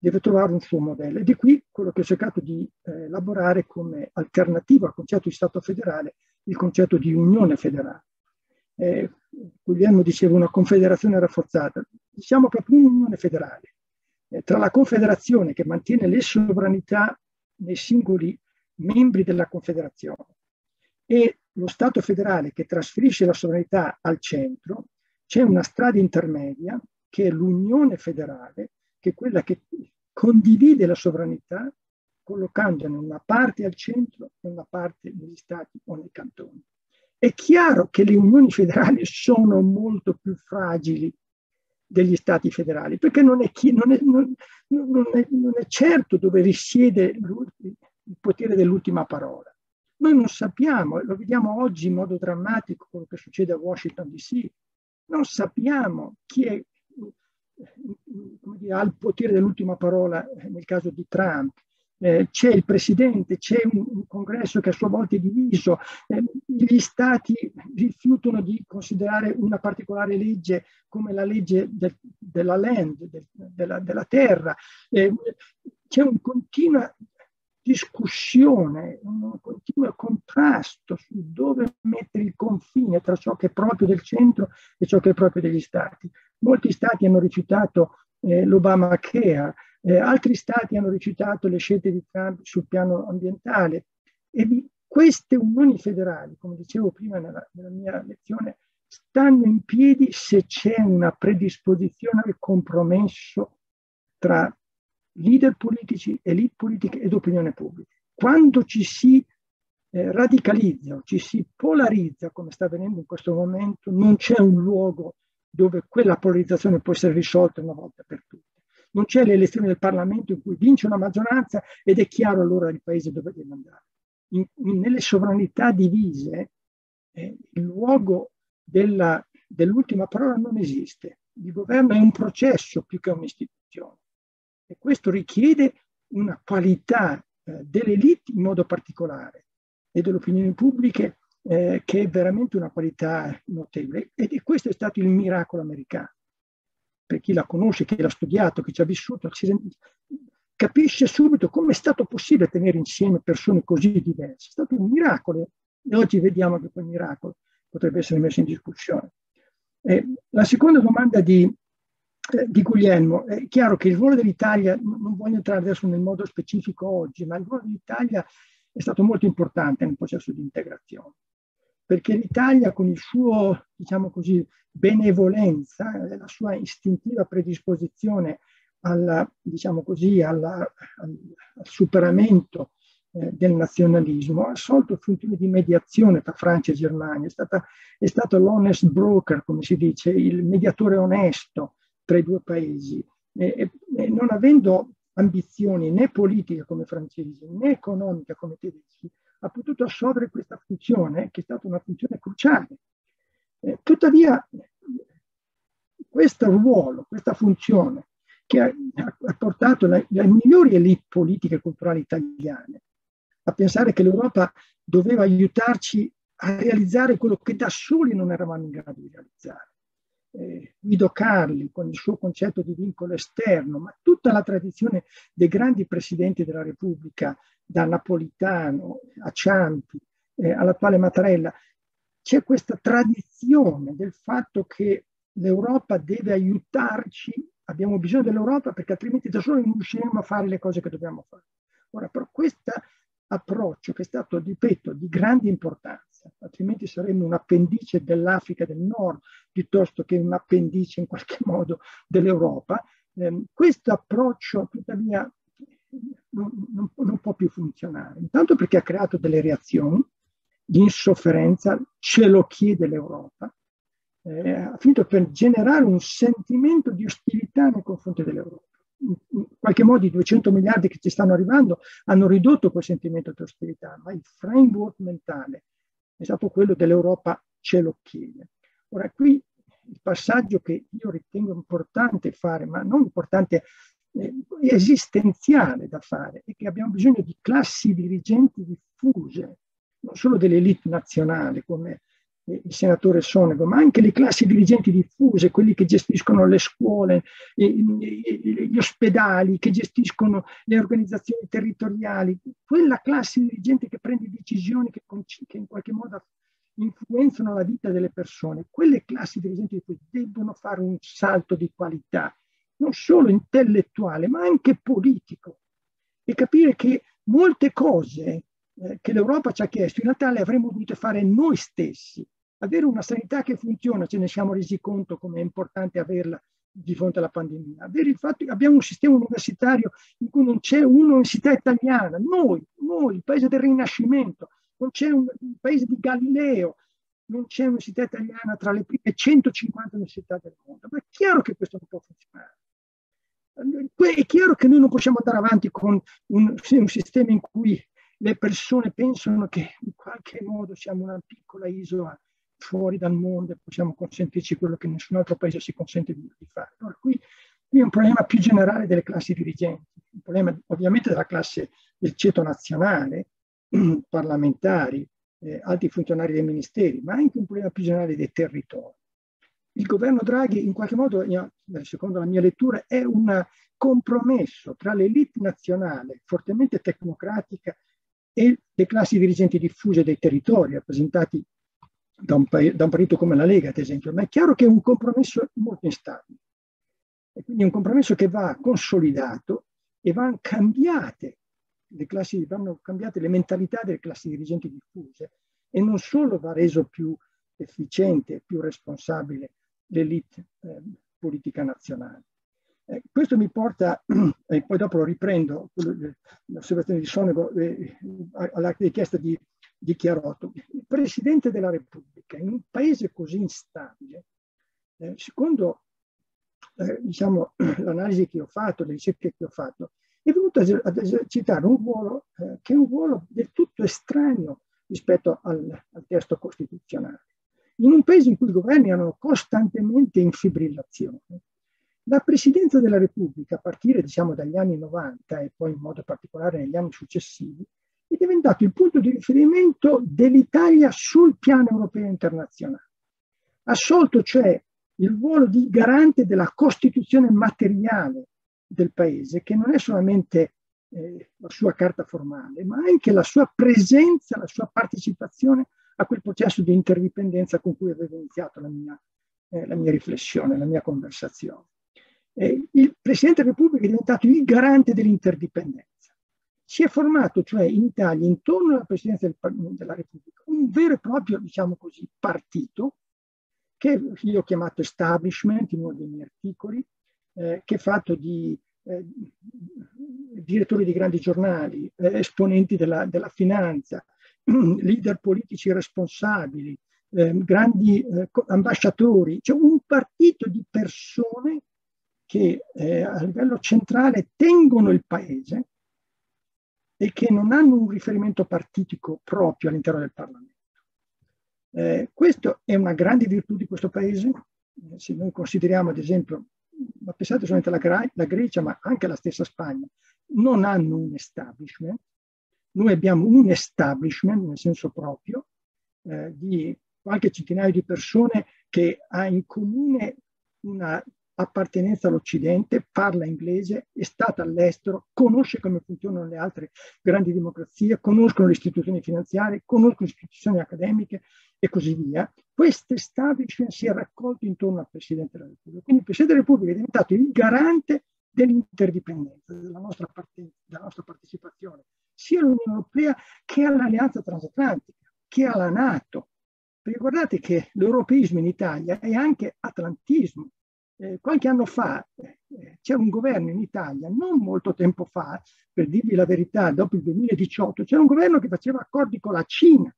Deve trovare un suo modello. Ed è qui quello che ho cercato di eh, elaborare come alternativa al concetto di Stato federale, il concetto di Unione federale. Eh, Guglielmo diceva una confederazione rafforzata. Diciamo proprio un'Unione federale, eh, tra la Confederazione, che mantiene le sovranità dei singoli membri della Confederazione, e lo Stato federale, che trasferisce la sovranità al centro, c'è una strada intermedia che è l'Unione federale, che è quella che condivide la sovranità collocandone una parte al centro e una parte negli stati o nei cantoni. È chiaro che le unioni federali sono molto più fragili degli stati federali, perché non è, chi, non è, non, non è, non è certo dove risiede il potere dell'ultima parola. Noi non sappiamo, lo vediamo oggi in modo drammatico quello che succede a Washington D C, non sappiamo chi è, come dire, ha il potere dell'ultima parola nel caso di Trump. Eh, c'è il presidente, c'è un, un congresso che a sua volta è diviso, eh, gli stati rifiutano di considerare una particolare legge come la legge del, della land, del, della, della terra, eh, c'è una continua discussione, un continuo contrasto su dove mettere il confine tra ciò che è proprio del centro e ciò che è proprio degli stati. Molti stati hanno rifiutato eh, l'Obamacare, Eh, altri stati hanno rifiutato le scelte di Trump sul piano ambientale, e vi, queste unioni federali, come dicevo prima nella, nella mia lezione, stanno in piedi se c'è una predisposizione al compromesso tra leader politici, elite politiche ed opinione pubblica. Quando ci si eh, radicalizza o ci si polarizza, come sta avvenendo in questo momento, non c'è un luogo dove quella polarizzazione può essere risolta una volta per tutte. Non c'è l'elezione del Parlamento in cui vince una maggioranza ed è chiaro allora il paese dove deve andare. In, in, nelle sovranità divise eh, il luogo della, dell'ultima parola non esiste. Il governo è un processo più che un'istituzione, e questo richiede una qualità eh, dell'elite in modo particolare e dell'opinione pubblica eh, che è veramente una qualità notevole, e, e questo è stato il miracolo americano. Per chi la conosce, chi l'ha studiato, chi ci ha vissuto, capisce subito come è stato possibile tenere insieme persone così diverse. È stato un miracolo, e oggi vediamo che quel miracolo potrebbe essere messo in discussione. Eh, la seconda domanda di, eh, di Guglielmo, è chiaro che il ruolo dell'Italia, non voglio entrare adesso nel modo specifico oggi, ma il ruolo dell'Italia è stato molto importante nel processo di integrazione, perché l'Italia, con il suo, diciamo così, benevolenza, la sua istintiva predisposizione alla, diciamo così, alla, al, al superamento eh, del nazionalismo, ha assolto funzioni di mediazione tra Francia e Germania, è, stata, è stato l'honest broker, come si dice, il mediatore onesto tra i due paesi, e, e non avendo ambizioni né politiche come francesi né economiche come tedeschi, ha potuto assolvere questa funzione, che è stata una funzione cruciale. Eh, tuttavia, questo ruolo, questa funzione, che ha, ha portato le migliori elite politiche e culturali italiane a pensare che l'Europa doveva aiutarci a realizzare quello che da soli non eravamo in grado di realizzare. Eh, Guido Carli, con il suo concetto di vincolo esterno, ma tutta la tradizione dei grandi presidenti della Repubblica, da Napolitano a Ciampi, eh, all'attuale Mattarella, c'è questa tradizione del fatto che l'Europa deve aiutarci, abbiamo bisogno dell'Europa perché altrimenti da soli non riusciremo a fare le cose che dobbiamo fare. Ora, però, questo approccio, che è stato, ripeto, di grande importanza, altrimenti saremmo un appendice dell'Africa del Nord piuttosto che un appendice in qualche modo dell'Europa, eh, questo approccio tuttavia Non, non, non può più funzionare, intanto perché ha creato delle reazioni di insofferenza, ce lo chiede l'Europa, eh, ha finito per generare un sentimento di ostilità nei confronti dell'Europa. In, in qualche modo i duecento miliardi che ci stanno arrivando hanno ridotto quel sentimento di ostilità, ma il framework mentale è stato quello dell'Europa ce lo chiede. Ora, qui il passaggio che io ritengo importante fare, ma non importante, esistenziale da fare, è che abbiamo bisogno di classi dirigenti diffuse, non solo dell'elite nazionale come il senatore Sonego, ma anche le classi dirigenti diffuse, quelli che gestiscono le scuole, gli ospedali, che gestiscono le organizzazioni territoriali, quella classe dirigente che prende decisioni che, che in qualche modo influenzano la vita delle persone. Quelle classi dirigenti diffuse devono fare un salto di qualità non solo intellettuale, ma anche politico, e capire che molte cose eh, che l'Europa ci ha chiesto, in realtà le avremmo dovute fare noi stessi. Avere una sanità che funziona, ce ne siamo resi conto come è importante averla di fronte alla pandemia. Avere il fatto che abbiamo un sistema universitario in cui non c'è un'università italiana, noi, noi, il paese del Rinascimento, non c'è un, un paese di Galileo, non c'è un'università italiana tra le prime centocinquanta università del mondo. Ma è chiaro che questo non può funzionare. È chiaro che noi non possiamo andare avanti con un, un sistema in cui le persone pensano che in qualche modo siamo una piccola isola fuori dal mondo e possiamo consentirci quello che nessun altro paese si consente di fare. Allora, qui, qui è un problema più generale delle classi dirigenti, un problema ovviamente della classe del ceto nazionale, parlamentari, eh, altri funzionari dei ministeri, ma anche un problema più generale dei territori. Il governo Draghi, in qualche modo, secondo la mia lettura, è un compromesso tra l'elite nazionale, fortemente tecnocratica, e le classi dirigenti diffuse dei territori, rappresentati da un, da un partito come la Lega, ad esempio. Ma è chiaro che è un compromesso molto instabile. E quindi è un compromesso che va consolidato e vanno cambiate le, classi, vanno cambiate le mentalità delle classi dirigenti diffuse, e non solo va reso più efficiente, più responsabile l'elite eh, politica nazionale. Eh, questo mi porta, e poi dopo lo riprendo, l'osservazione di Sonego, eh, alla richiesta di, di Chiarotto. Il Presidente della Repubblica, in un paese così instabile, eh, secondo eh, diciamo, l'analisi che ho fatto, le ricerche che ho fatto, è venuto ad esercitare un ruolo eh, che è un ruolo del tutto estraneo rispetto al, al testo costituzionale. In un paese in cui i governi erano costantemente in fibrillazione, la Presidenza della Repubblica, a partire diciamo dagli anni novanta e poi in modo particolare negli anni successivi, è diventato il punto di riferimento dell'Italia sul piano europeo internazionale. Ha assolto cioè il ruolo di garante della Costituzione materiale del paese, che non è solamente eh, la sua carta formale, ma anche la sua presenza, la sua partecipazione a quel processo di interdipendenza con cui avevo iniziato la mia, eh, la mia riflessione, la mia conversazione. Eh, il Presidente della Repubblica è diventato il garante dell'interdipendenza. Si è formato, cioè, in Italia, intorno alla Presidenza del, della Repubblica, un vero e proprio, diciamo così, partito, che io ho chiamato establishment in uno dei miei articoli, eh, che è fatto di eh, direttori di grandi giornali, eh, esponenti della, della finanza, leader politici responsabili, eh, grandi eh, ambasciatori, cioè un partito di persone che eh, a livello centrale tengono il paese e che non hanno un riferimento partitico proprio all'interno del Parlamento. Eh, questa è una grande virtù di questo paese, eh, se noi consideriamo ad esempio, ma pensate solamente alla, la Grecia, ma anche la stessa Spagna, non hanno un establishment. Noi abbiamo un establishment, nel senso proprio, eh, di qualche centinaio di persone che ha in comune una appartenenza all'Occidente, parla inglese, è stata all'estero, conosce come funzionano le altre grandi democrazie, conoscono le istituzioni finanziarie, conoscono le istituzioni accademiche e così via. Questo establishment si è raccolto intorno al Presidente della Repubblica. Quindi il Presidente della Repubblica è diventato il garante dell'interdipendenza, della nostra, parte, della nostra partecipazione, sia all'Unione Europea che all'Alleanza Transatlantica, che alla NATO. Perché guardate che l'europeismo in Italia è anche atlantismo. Eh, qualche anno fa eh, c'era un governo in Italia, non molto tempo fa, per dirvi la verità, dopo il duemiladiciotto, c'era un governo che faceva accordi con la Cina.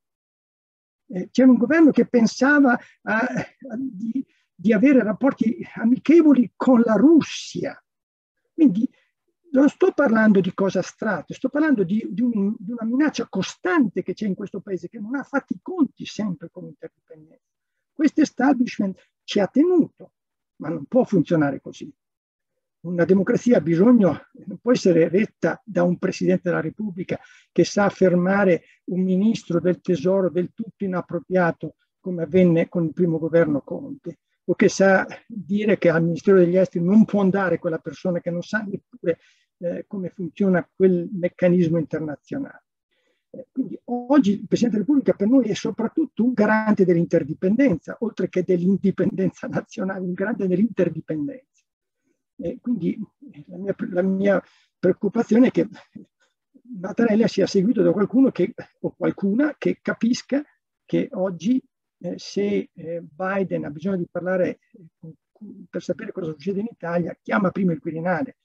Eh, c'era un governo che pensava a, a, di, di avere rapporti amichevoli con la Russia. Quindi non sto parlando di cose astratte, sto parlando di, di, un, di una minaccia costante che c'è in questo paese, che non ha fatto i conti sempre con l'interdipendenza. Questo establishment ci ha tenuto, ma non può funzionare così. Una democrazia ha bisogno, non può essere retta da un Presidente della Repubblica che sa affermare un ministro del Tesoro del tutto inappropriato, come avvenne con il primo governo Conte, o che sa dire che al Ministero degli Esteri non può andare quella persona che non sa neppure Eh, come funziona quel meccanismo internazionale. Eh, quindi oggi il Presidente della Repubblica per noi è soprattutto un garante dell'interdipendenza, oltre che dell'indipendenza nazionale, un garante dell'interdipendenza. Eh, quindi la mia, la mia preoccupazione è che Mattarella sia seguito da qualcuno che, o qualcuna che capisca che oggi eh, se eh, Biden ha bisogno di parlare eh, per sapere cosa succede in Italia, chiama prima il Quirinale,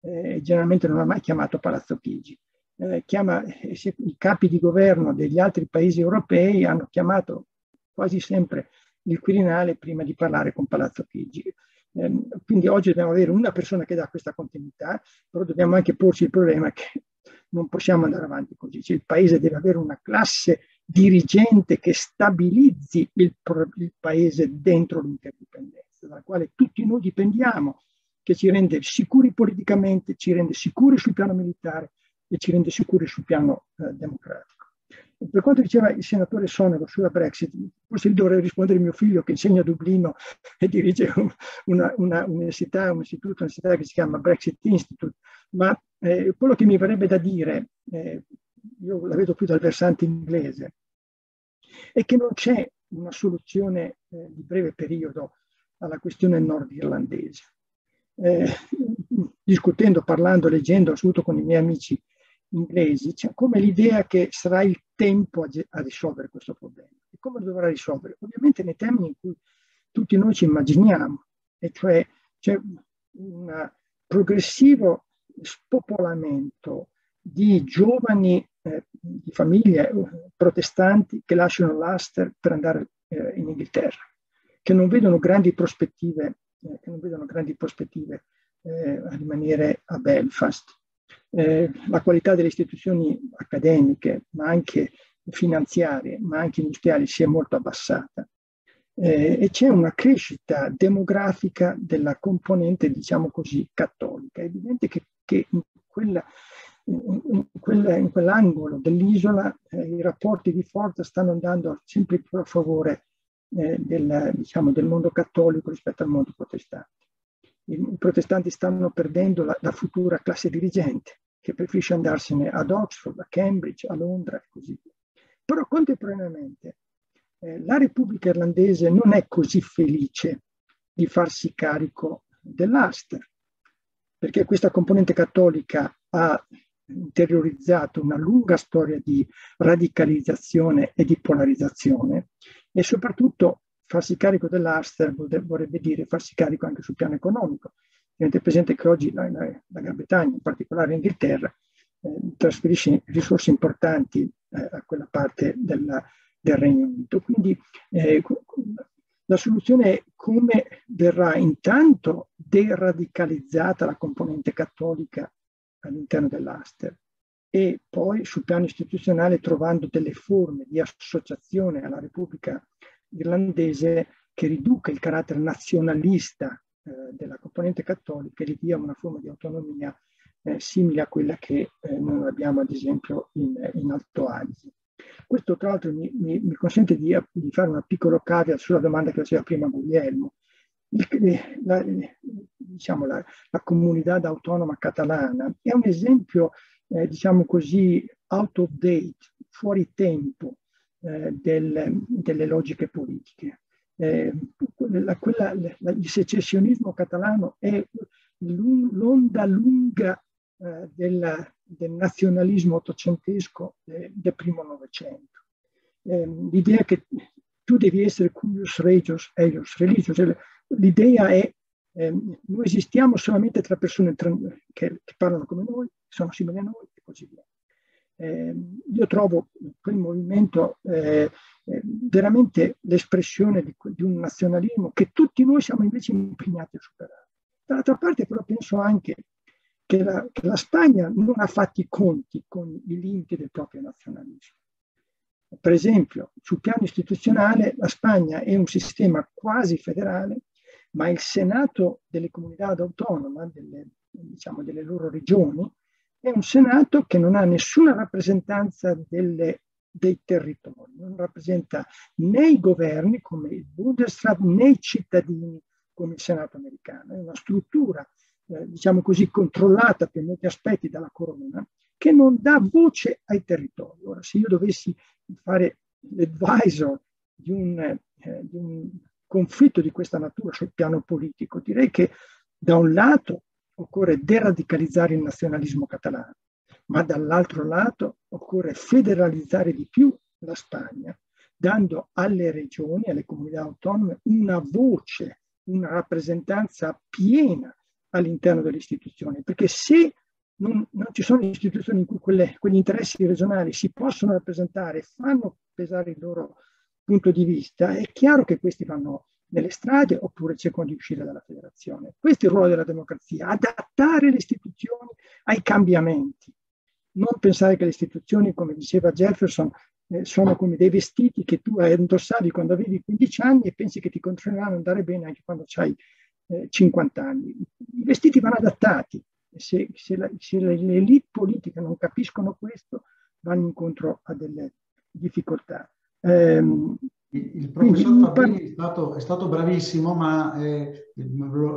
eh, generalmente non ha mai chiamato Palazzo Chigi, eh, chiama eh, se, i capi di governo degli altri paesi europei hanno chiamato quasi sempre il Quirinale prima di parlare con Palazzo Chigi. Eh, quindi oggi dobbiamo avere una persona che dà questa continuità, però dobbiamo anche porci il problema che non possiamo andare avanti così, cioè, il paese deve avere una classe dirigente che stabilizzi il, il paese dentro l'interdipendenza, dalla quale tutti noi dipendiamo, che ci rende sicuri politicamente, ci rende sicuri sul piano militare e ci rende sicuri sul piano eh, democratico. E per quanto diceva il senatore Sonego sulla Brexit, forse dovrei rispondere a mio figlio che insegna a Dublino e dirige una, una università, un istituto, un'università che si chiama Brexit Institute, ma eh, quello che mi verrebbe da dire, eh, io la vedo più dal versante inglese, è che non c'è una soluzione eh, di breve periodo alla questione nordirlandese. Eh, discutendo, parlando, leggendo, assolutamente con i miei amici inglesi, c'è come l'idea che sarà il tempo a, a risolvere questo problema. E come lo dovrà risolvere? Ovviamente nei termini in cui tutti noi ci immaginiamo, e cioè c'è un progressivo spopolamento di giovani eh, di famiglie protestanti che lasciano l'Ulster per andare eh, in Inghilterra, che non vedono grandi prospettive, eh, che non vedono grandi prospettive eh, a rimanere a Belfast. Eh, la qualità delle istituzioni accademiche, ma anche finanziarie, ma anche industriali, si è molto abbassata, eh, e c'è una crescita demografica della componente, diciamo così, cattolica. È evidente che, che in, quella, in, quella, in quell'angolo dell'isola eh, i rapporti di forza stanno andando sempre più a favore eh, del, diciamo, del mondo cattolico rispetto al mondo protestante. I protestanti stanno perdendo la, la futura classe dirigente, che preferisce andarsene ad Oxford, a Cambridge, a Londra e così via. Però contemporaneamente eh, la Repubblica Irlandese non è così felice di farsi carico dell'Ulster, perché questa componente cattolica ha interiorizzato una lunga storia di radicalizzazione e di polarizzazione, e soprattutto farsi carico dell'Ulster vorrebbe dire farsi carico anche sul piano economico. Tenete presente che oggi la, la, la Gran Bretagna, in particolare l'Inghilterra, eh, trasferisce risorse importanti eh, a quella parte della, del Regno Unito. Quindi eh, la soluzione è come verrà intanto deradicalizzata la componente cattolica all'interno dell'Ulster, e poi sul piano istituzionale trovando delle forme di associazione alla Repubblica irlandese che riduca il carattere nazionalista eh, della componente cattolica e ridia una forma di autonomia eh, simile a quella che eh, noi abbiamo ad esempio in, in Alto Adige. Questo tra l'altro mi, mi, mi consente di, di fare una piccola caveat sulla domanda che faceva prima Guglielmo. Il, la, diciamo, la, la comunità autonoma catalana è un esempio, eh, diciamo così, out of date, fuori tempo, Eh, del, delle logiche politiche. Eh, la, quella, la, il secessionismo catalano è l'onda lunga eh, della, del nazionalismo ottocentesco eh, del primo Novecento. Eh, l'idea che tu devi essere cuius regius eius religio, cioè l'idea è eh, noi esistiamo solamente tra persone tra, che, che parlano come noi, sono simili a noi e così via. Eh, io trovo quel movimento eh, eh, veramente l'espressione di, di un nazionalismo che tutti noi siamo invece impegnati a superare. Dall'altra parte però penso anche che la, che la Spagna non ha fatto i conti con i limiti del proprio nazionalismo. Per esempio, sul piano istituzionale la Spagna è un sistema quasi federale, ma il Senato delle comunità autonome, delle, diciamo, delle loro regioni, è un Senato che non ha nessuna rappresentanza delle, dei territori, non rappresenta né i governi come il Bundesrat né i cittadini come il Senato americano. È una struttura, eh, diciamo così, controllata per molti aspetti dalla corona, che non dà voce ai territori. Ora, se io dovessi fare l'advisor di un, eh, di un conflitto di questa natura sul piano politico, direi che Da un lato occorre deradicalizzare il nazionalismo catalano, ma dall'altro lato occorre federalizzare di più la Spagna, dando alle regioni, alle comunità autonome, una voce, una rappresentanza piena all'interno delle istituzioni, perché se non, non ci sono istituzioni in cui quelle, quegli interessi regionali si possono rappresentare e fanno pesare il loro punto di vista, è chiaro che questi vanno nelle strade oppure cercano di uscire dalla federazione. Questo è il ruolo della democrazia, adattare le istituzioni ai cambiamenti, non pensare che le istituzioni, come diceva Jefferson, eh, sono come dei vestiti che tu indossavi quando avevi quindici anni e pensi che ti continueranno ad andare bene anche quando hai eh, cinquanta anni. I vestiti vanno adattati e se, se, la, se le elite politiche non capiscono questo vanno incontro a delle difficoltà. Ehm, Il professor Fabbrini è stato, è stato bravissimo, ma eh,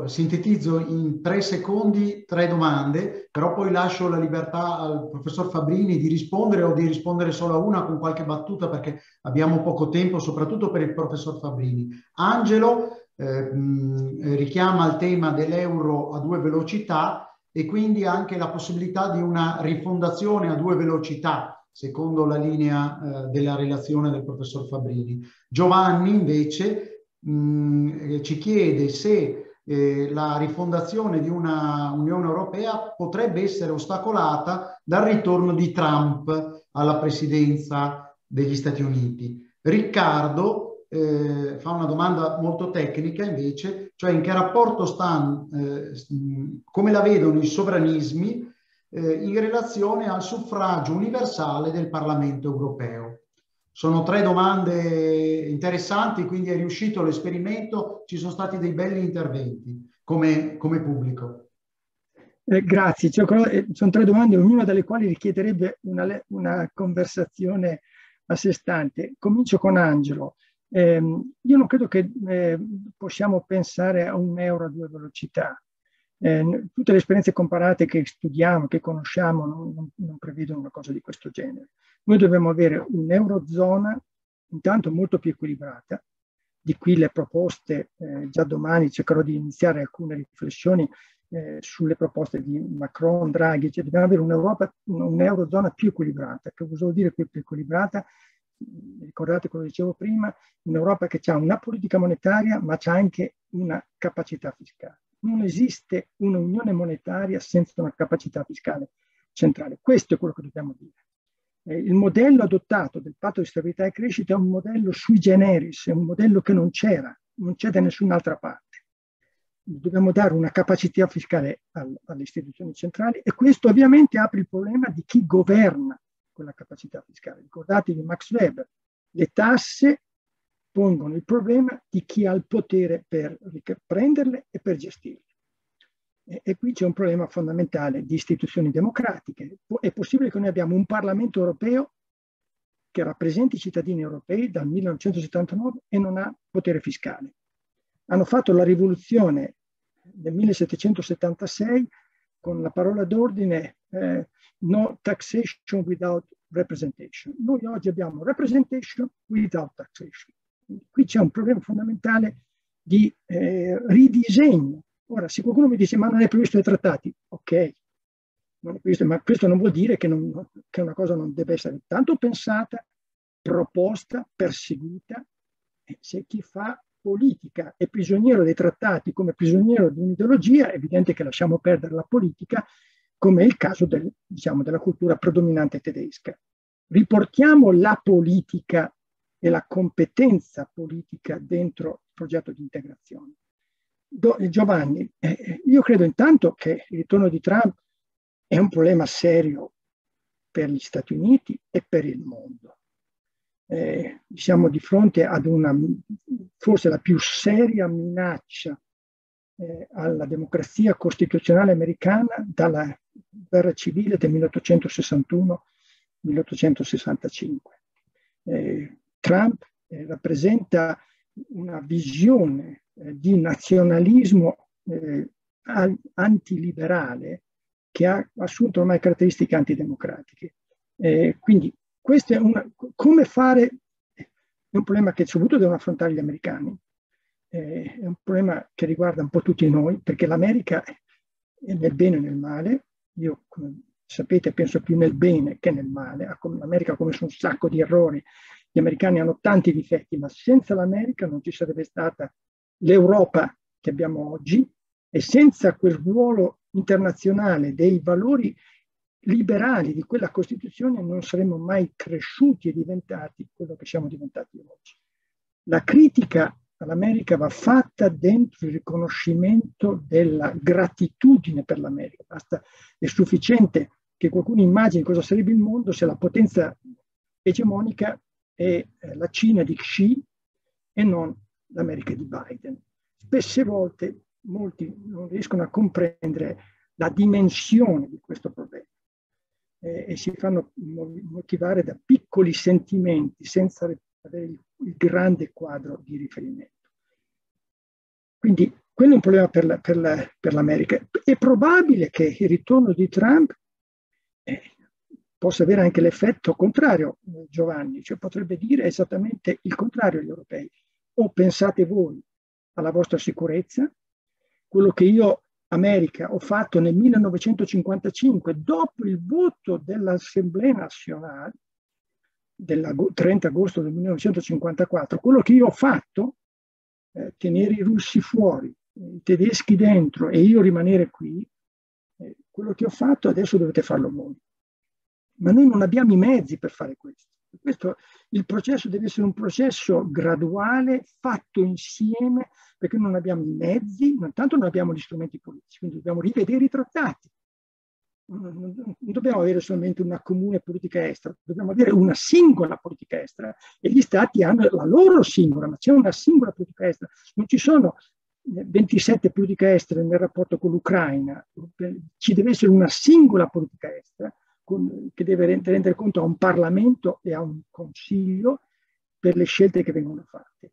sintetizzo in tre secondi tre domande, però poi lascio la libertà al professor Fabbrini di rispondere o di rispondere solo a una con qualche battuta, perché abbiamo poco tempo, soprattutto per il professor Fabbrini. Angelo eh, mh, richiama il tema dell'euro a due velocità e quindi anche la possibilità di una rifondazione a due velocità, secondo la linea eh, della relazione del professor Fabbrini. Giovanni invece mh, ci chiede se eh, la rifondazione di una Unione Europea potrebbe essere ostacolata dal ritorno di Trump alla presidenza degli Stati Uniti. Riccardo eh, fa una domanda molto tecnica invece, cioè in che rapporto stanno, eh, come la vedono i sovranismi in relazione al suffragio universale del Parlamento europeo. Sono tre domande interessanti, quindi è riuscito l'esperimento, ci sono stati dei belli interventi come, come pubblico. Eh, grazie, cioè, sono tre domande, ognuna delle quali richiederebbe una, una conversazione a sé stante. Comincio con Angelo. Eh, io non credo che eh, possiamo pensare a un euro a due velocità. Eh, tutte le esperienze comparate che studiamo, che conosciamo, non, non prevedono una cosa di questo genere. Noi dobbiamo avere un'eurozona intanto molto più equilibrata, di qui le proposte, eh, già domani cercherò di iniziare alcune riflessioni eh, sulle proposte di Macron, Draghi, cioè dobbiamo avere un'Europa, un'eurozona più equilibrata. Che vuol dire più equilibrata? Ricordate quello che dicevo prima, un'Europa che ha una politica monetaria ma c'ha anche una capacità fiscale. Non esiste un'unione monetaria senza una capacità fiscale centrale. Questo è quello che dobbiamo dire. Eh, il modello adottato del patto di stabilità e crescita è un modello sui generis, è un modello che non c'era, non c'è da nessun'altra parte. Dobbiamo dare una capacità fiscale al, alle istituzioni centrali e questo ovviamente apre il problema di chi governa quella capacità fiscale. Ricordatevi Max Weber, le tasse pongono il problema di chi ha il potere per prenderle e per gestirle. E, e qui c'è un problema fondamentale di istituzioni democratiche. È possibile che noi abbiamo un Parlamento europeo che rappresenti i cittadini europei dal millenovecentosettantanove e non ha potere fiscale. Hanno fatto la rivoluzione nel millesettecentosettantasei con la parola d'ordine eh, no taxation without representation. Noi oggi abbiamo representation without taxation. Qui c'è un problema fondamentale di eh, ridisegno. Ora, se qualcuno mi dice ma non è previsto nei trattati, ok, non è previsto, ma questo non vuol dire che, non, che una cosa non debba essere tanto pensata, proposta, perseguita. E se chi fa politica è prigioniero dei trattati come prigioniero di un'ideologia, è evidente che lasciamo perdere la politica, come è il caso del, diciamo, della cultura predominante tedesca. Riportiamo la politica e la competenza politica dentro il progetto di integrazione. Do, Giovanni, eh, io credo intanto che il ritorno di Trump è un problema serio per gli Stati Uniti e per il mondo. Eh, siamo di fronte ad una, forse la più seria minaccia eh, alla democrazia costituzionale americana dalla guerra civile del milleottocentosessantuno milleottocentosessantacinque. Eh, Trump eh, rappresenta una visione eh, di nazionalismo eh, antiliberale che ha assunto ormai caratteristiche antidemocratiche. Eh, quindi questo è una, come fare, è un problema che soprattutto devono affrontare gli americani. eh, è un problema che riguarda un po' tutti noi, perché l'America è nel bene e nel male. Io, come sapete, penso più nel bene che nel male. L'America ha commesso un sacco di errori, gli americani hanno tanti difetti, ma senza l'America non ci sarebbe stata l'Europa che abbiamo oggi, e senza quel ruolo internazionale dei valori liberali di quella Costituzione non saremmo mai cresciuti e diventati quello che siamo diventati oggi. La critica all'America va fatta dentro il riconoscimento della gratitudine per l'America. Basta, è sufficiente che qualcuno immagini cosa sarebbe il mondo se la potenza egemonica è la Cina di Xi e non l'America di Biden. Spesse volte molti non riescono a comprendere la dimensione di questo problema eh, e si fanno motivare da piccoli sentimenti senza avere il, il grande quadro di riferimento. Quindi quello è un problema per, la, per, la, per l'America. È probabile che il ritorno di Trump eh, possa avere anche l'effetto contrario, Giovanni, cioè potrebbe dire esattamente il contrario agli europei. O pensate voi alla vostra sicurezza, quello che io, America, ho fatto nel millenovecentocinquantacinque, dopo il voto dell'Assemblea nazionale del trenta agosto del millenovecentocinquantaquattro, quello che io ho fatto, eh, tenere i russi fuori, i tedeschi dentro e io rimanere qui, eh, quello che ho fatto adesso dovete farlo voi. Ma noi non abbiamo i mezzi per fare questo. Questo, il processo deve essere un processo graduale, fatto insieme, perché non abbiamo i mezzi, non tanto non abbiamo gli strumenti politici, quindi dobbiamo rivedere i trattati. Non, non, non dobbiamo avere solamente una comune politica estera, dobbiamo avere una singola politica estera, e gli stati hanno la loro singola, ma c'è una singola politica estera. Non ci sono ventisette politiche estere nel rapporto con l'Ucraina, ci deve essere una singola politica estera, Con, che deve rendere conto a un Parlamento e a un Consiglio per le scelte che vengono fatte.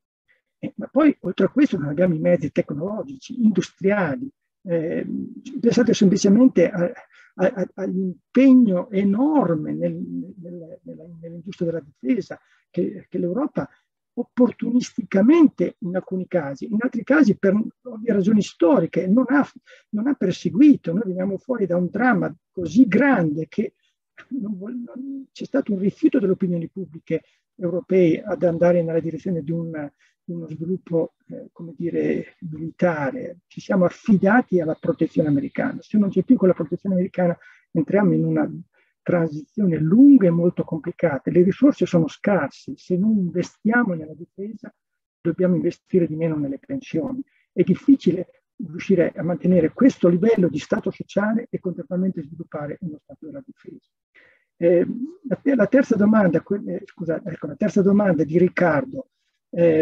Eh, ma poi, oltre a questo, non abbiamo i mezzi tecnologici, industriali. Eh, pensate semplicemente all'impegno enorme nel, nel, nella, nell'industria della difesa che, che l'Europa opportunisticamente in alcuni casi, in altri casi per ovvie ragioni storiche, non ha, non ha perseguito. Noi veniamo fuori da un dramma così grande che non vuol, non, c'è stato un rifiuto delle opinioni pubbliche europee ad andare nella direzione di, una, di uno sviluppo eh, come dire, militare. Ci siamo affidati alla protezione americana. Se non c'è più quella protezione americana entriamo in una transizione lunga e molto complicata. Le risorse sono scarse. Se non investiamo nella difesa dobbiamo investire di meno nelle pensioni. È difficile riuscire a mantenere questo livello di Stato sociale e contemporaneamente sviluppare uno Stato della difesa. Eh, la, la, terza domanda, eh, scusa, ecco, la terza domanda di Riccardo, eh,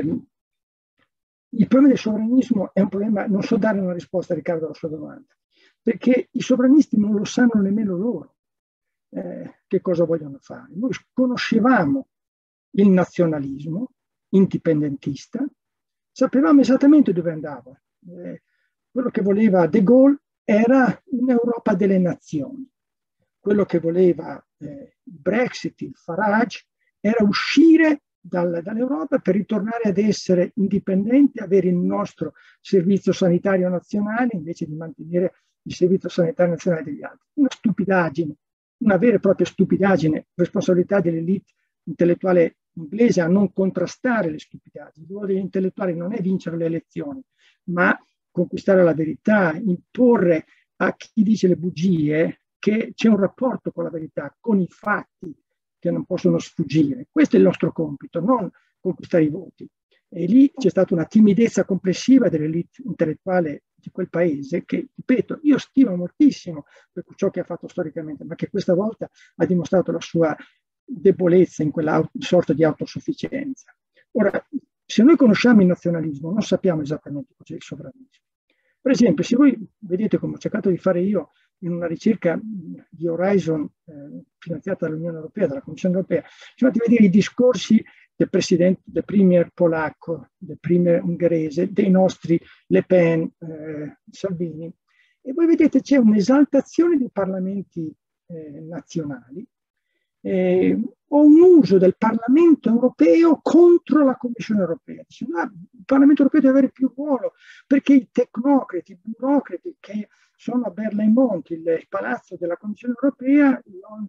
il problema del sovranismo è un problema, non so dare una risposta Riccardo alla sua domanda, perché i sovranisti non lo sanno nemmeno loro eh, che cosa vogliono fare. Noi conoscevamo il nazionalismo indipendentista, sapevamo esattamente dove andava. Eh, Quello che voleva De Gaulle era un'Europa delle nazioni. Quello che voleva eh, Brexit, il Farage, era uscire dal, dall'Europa per ritornare ad essere indipendente, avere il nostro servizio sanitario nazionale invece di mantenere il servizio sanitario nazionale degli altri. Una stupidaggine, una vera e propria stupidaggine, responsabilità dell'elite intellettuale inglese a non contrastare le stupidaggini. Il ruolo degli intellettuali non è vincere le elezioni, ma conquistare la verità, imporre a chi dice le bugie che c'è un rapporto con la verità, con i fatti che non possono sfuggire. Questo è il nostro compito, non conquistare i voti. E lì c'è stata una timidezza complessiva dell'elite intellettuale di quel paese che, ripeto, io stimo moltissimo per ciò che ha fatto storicamente, ma che questa volta ha dimostrato la sua debolezza in quella sorta di autosufficienza. Ora, se noi conosciamo il nazionalismo, non sappiamo esattamente cos'è il sovranismo. Per esempio, se voi vedete, come ho cercato di fare io in una ricerca di Horizon eh, finanziata dall'Unione Europea, dalla Commissione Europea, siamo andati a vedere i discorsi del presidente, del premier polacco, del premier ungherese, dei nostri Le Pen, eh, Salvini, e voi vedete c'è un'esaltazione dei parlamenti eh, nazionali eh, o un uso del Parlamento europeo contro la Commissione europea. Dice, no, il Parlamento europeo deve avere più ruolo, perché i tecnocrati, i burocrati che sono a Berla e Monti, il palazzo della Commissione europea, non,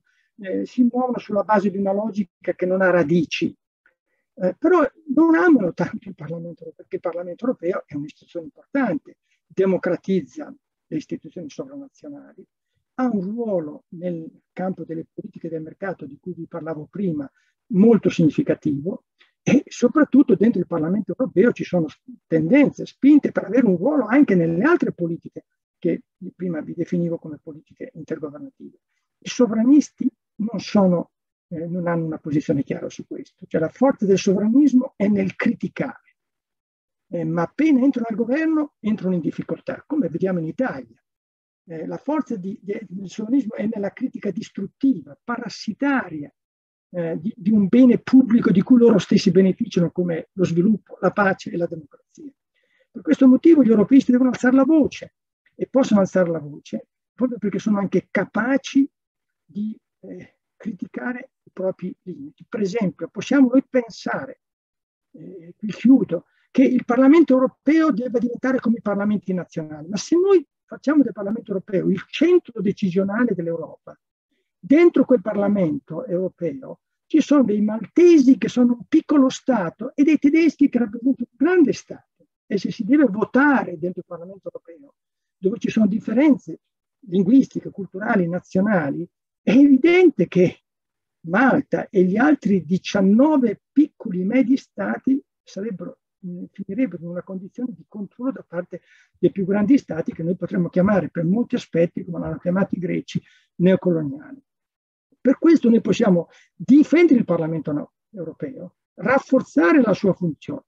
eh, si muovono sulla base di una logica che non ha radici. Eh, però non amano tanto il Parlamento europeo, perché il Parlamento europeo è un'istituzione importante, democratizza le istituzioni sovranazionali, ha un ruolo nel campo delle politiche del mercato di cui vi parlavo prima molto significativo, e soprattutto dentro il Parlamento europeo ci sono tendenze, spinte per avere un ruolo anche nelle altre politiche che prima vi definivo come politiche intergovernative. I sovranisti non sono, eh, non hanno una posizione chiara su questo, cioè la forza del sovranismo è nel criticare, eh, ma appena entrano al governo entrano in difficoltà, come vediamo in Italia. Eh, la forza di, di, del sovranismo è nella critica distruttiva, parassitaria, eh, di, di un bene pubblico di cui loro stessi beneficiano, come lo sviluppo, la pace e la democrazia. Per questo motivo gli europeisti devono alzare la voce, e possono alzare la voce proprio perché sono anche capaci di eh, criticare i propri limiti. Per esempio, possiamo noi pensare, eh, qui chiudo, che il Parlamento europeo debba diventare come i parlamenti nazionali, ma se noi facciamo del Parlamento europeo il centro decisionale dell'Europa, dentro quel Parlamento europeo ci sono dei maltesi che sono un piccolo Stato e dei tedeschi che rappresentano un grande Stato, e se si deve votare dentro il Parlamento europeo, dove ci sono differenze linguistiche, culturali, nazionali, è evidente che Malta e gli altri diciannove piccoli e medi Stati sarebbero, finirebbero in una condizione di controllo da parte dei più grandi stati, che noi potremmo chiamare per molti aspetti, come l'hanno chiamato i greci, neocoloniali. Per questo noi possiamo difendere il Parlamento europeo, rafforzare la sua funzione,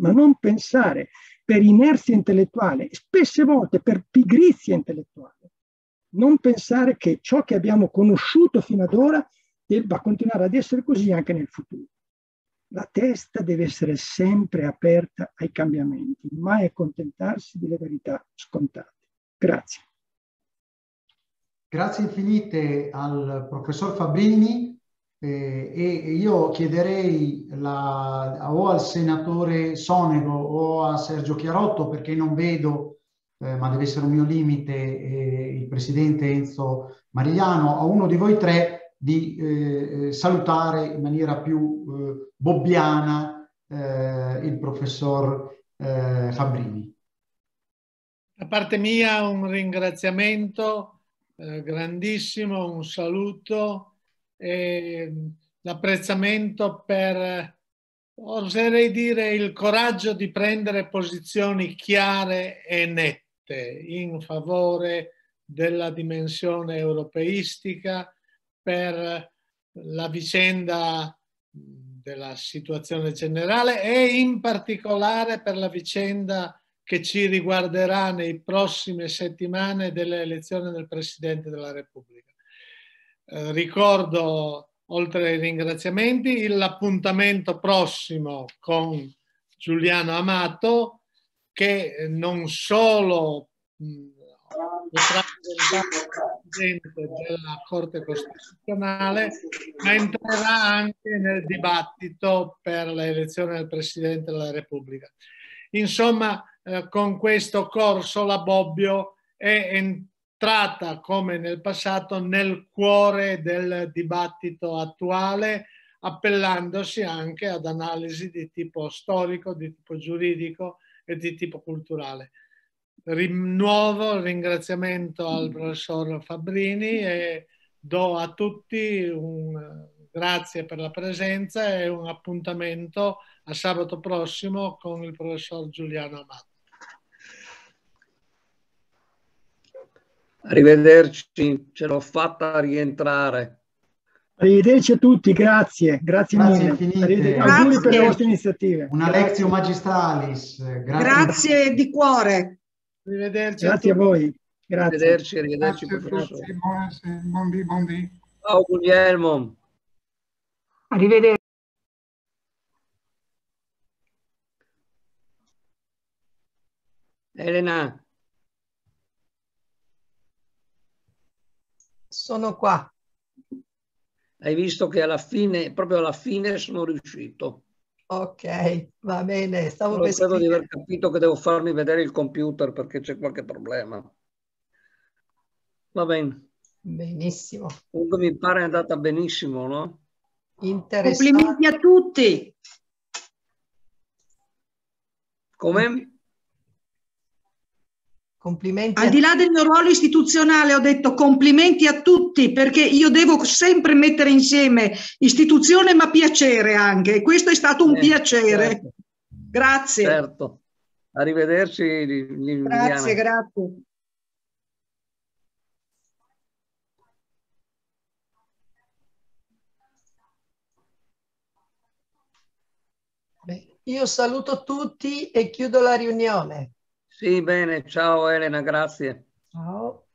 ma non pensare per inerzia intellettuale, spesse volte per pigrizia intellettuale, non pensare che ciò che abbiamo conosciuto fino ad ora debba continuare ad essere così anche nel futuro. La testa deve essere sempre aperta ai cambiamenti, mai accontentarsi delle verità scontate. Grazie. Grazie infinite al professor Fabbrini, eh, e io chiederei la, o al senatore Sonego o a Sergio Chiarotto, perché non vedo, eh, ma deve essere un mio limite, eh, il presidente Enzo Marigliano, a uno di voi tre, di eh, salutare in maniera più eh, bobbiana eh, il professor eh, Fabbrini. Da parte mia un ringraziamento eh, grandissimo, un saluto e l'apprezzamento per, oserei dire, il coraggio di prendere posizioni chiare e nette in favore della dimensione europeistica, per la vicenda della situazione generale e in particolare per la vicenda che ci riguarderà nei prossime settimane delle elezioni del Presidente della Repubblica. Eh, ricordo, oltre ai ringraziamenti, l'appuntamento prossimo con Giuliano Amato, che non solo mh, potrà presentare il Presidente della Corte Costituzionale, ma entrerà anche nel dibattito per l'elezione del Presidente della Repubblica. Insomma, eh, con questo corso la Bobbio è entrata, come nel passato, nel cuore del dibattito attuale, appellandosi anche ad analisi di tipo storico, di tipo giuridico e di tipo culturale. Rinnovo il ringraziamento al professor Fabbrini e do a tutti un grazie per la presenza e un appuntamento a sabato prossimo con il professor Giuliano Amato. Arrivederci, ce l'ho fatta a rientrare. Arrivederci a tutti, grazie. Grazie, grazie mille. Auguri per le vostre iniziative. Una lectio magistralis. Grazie, grazie di cuore. Arrivederci. Grazie a, a voi. Grazie. Arrivederci, arrivederci. Grazie, grazie. Buon, buon dì. Ciao Guglielmo. Arrivederci. Elena. Sono qua. hai visto che alla fine, proprio alla fine sono riuscito. Ok, va bene. Stavo Però pensando di aver capito che devo farmi vedere il computer perché c'è qualche problema. Va bene. Benissimo. Comunque mi pare è andata benissimo, no? Interessante. Complimenti a tutti. Come? Complimenti. Al di là del mio ruolo istituzionale ho detto complimenti a tutti perché io devo sempre mettere insieme istituzione ma piacere anche. Questo è stato un eh, piacere. Certo. Grazie. Certo. Arrivederci. Liliana. Grazie, grazie. Io saluto tutti e chiudo la riunione. Sì, bene, ciao Elena, grazie. Ciao.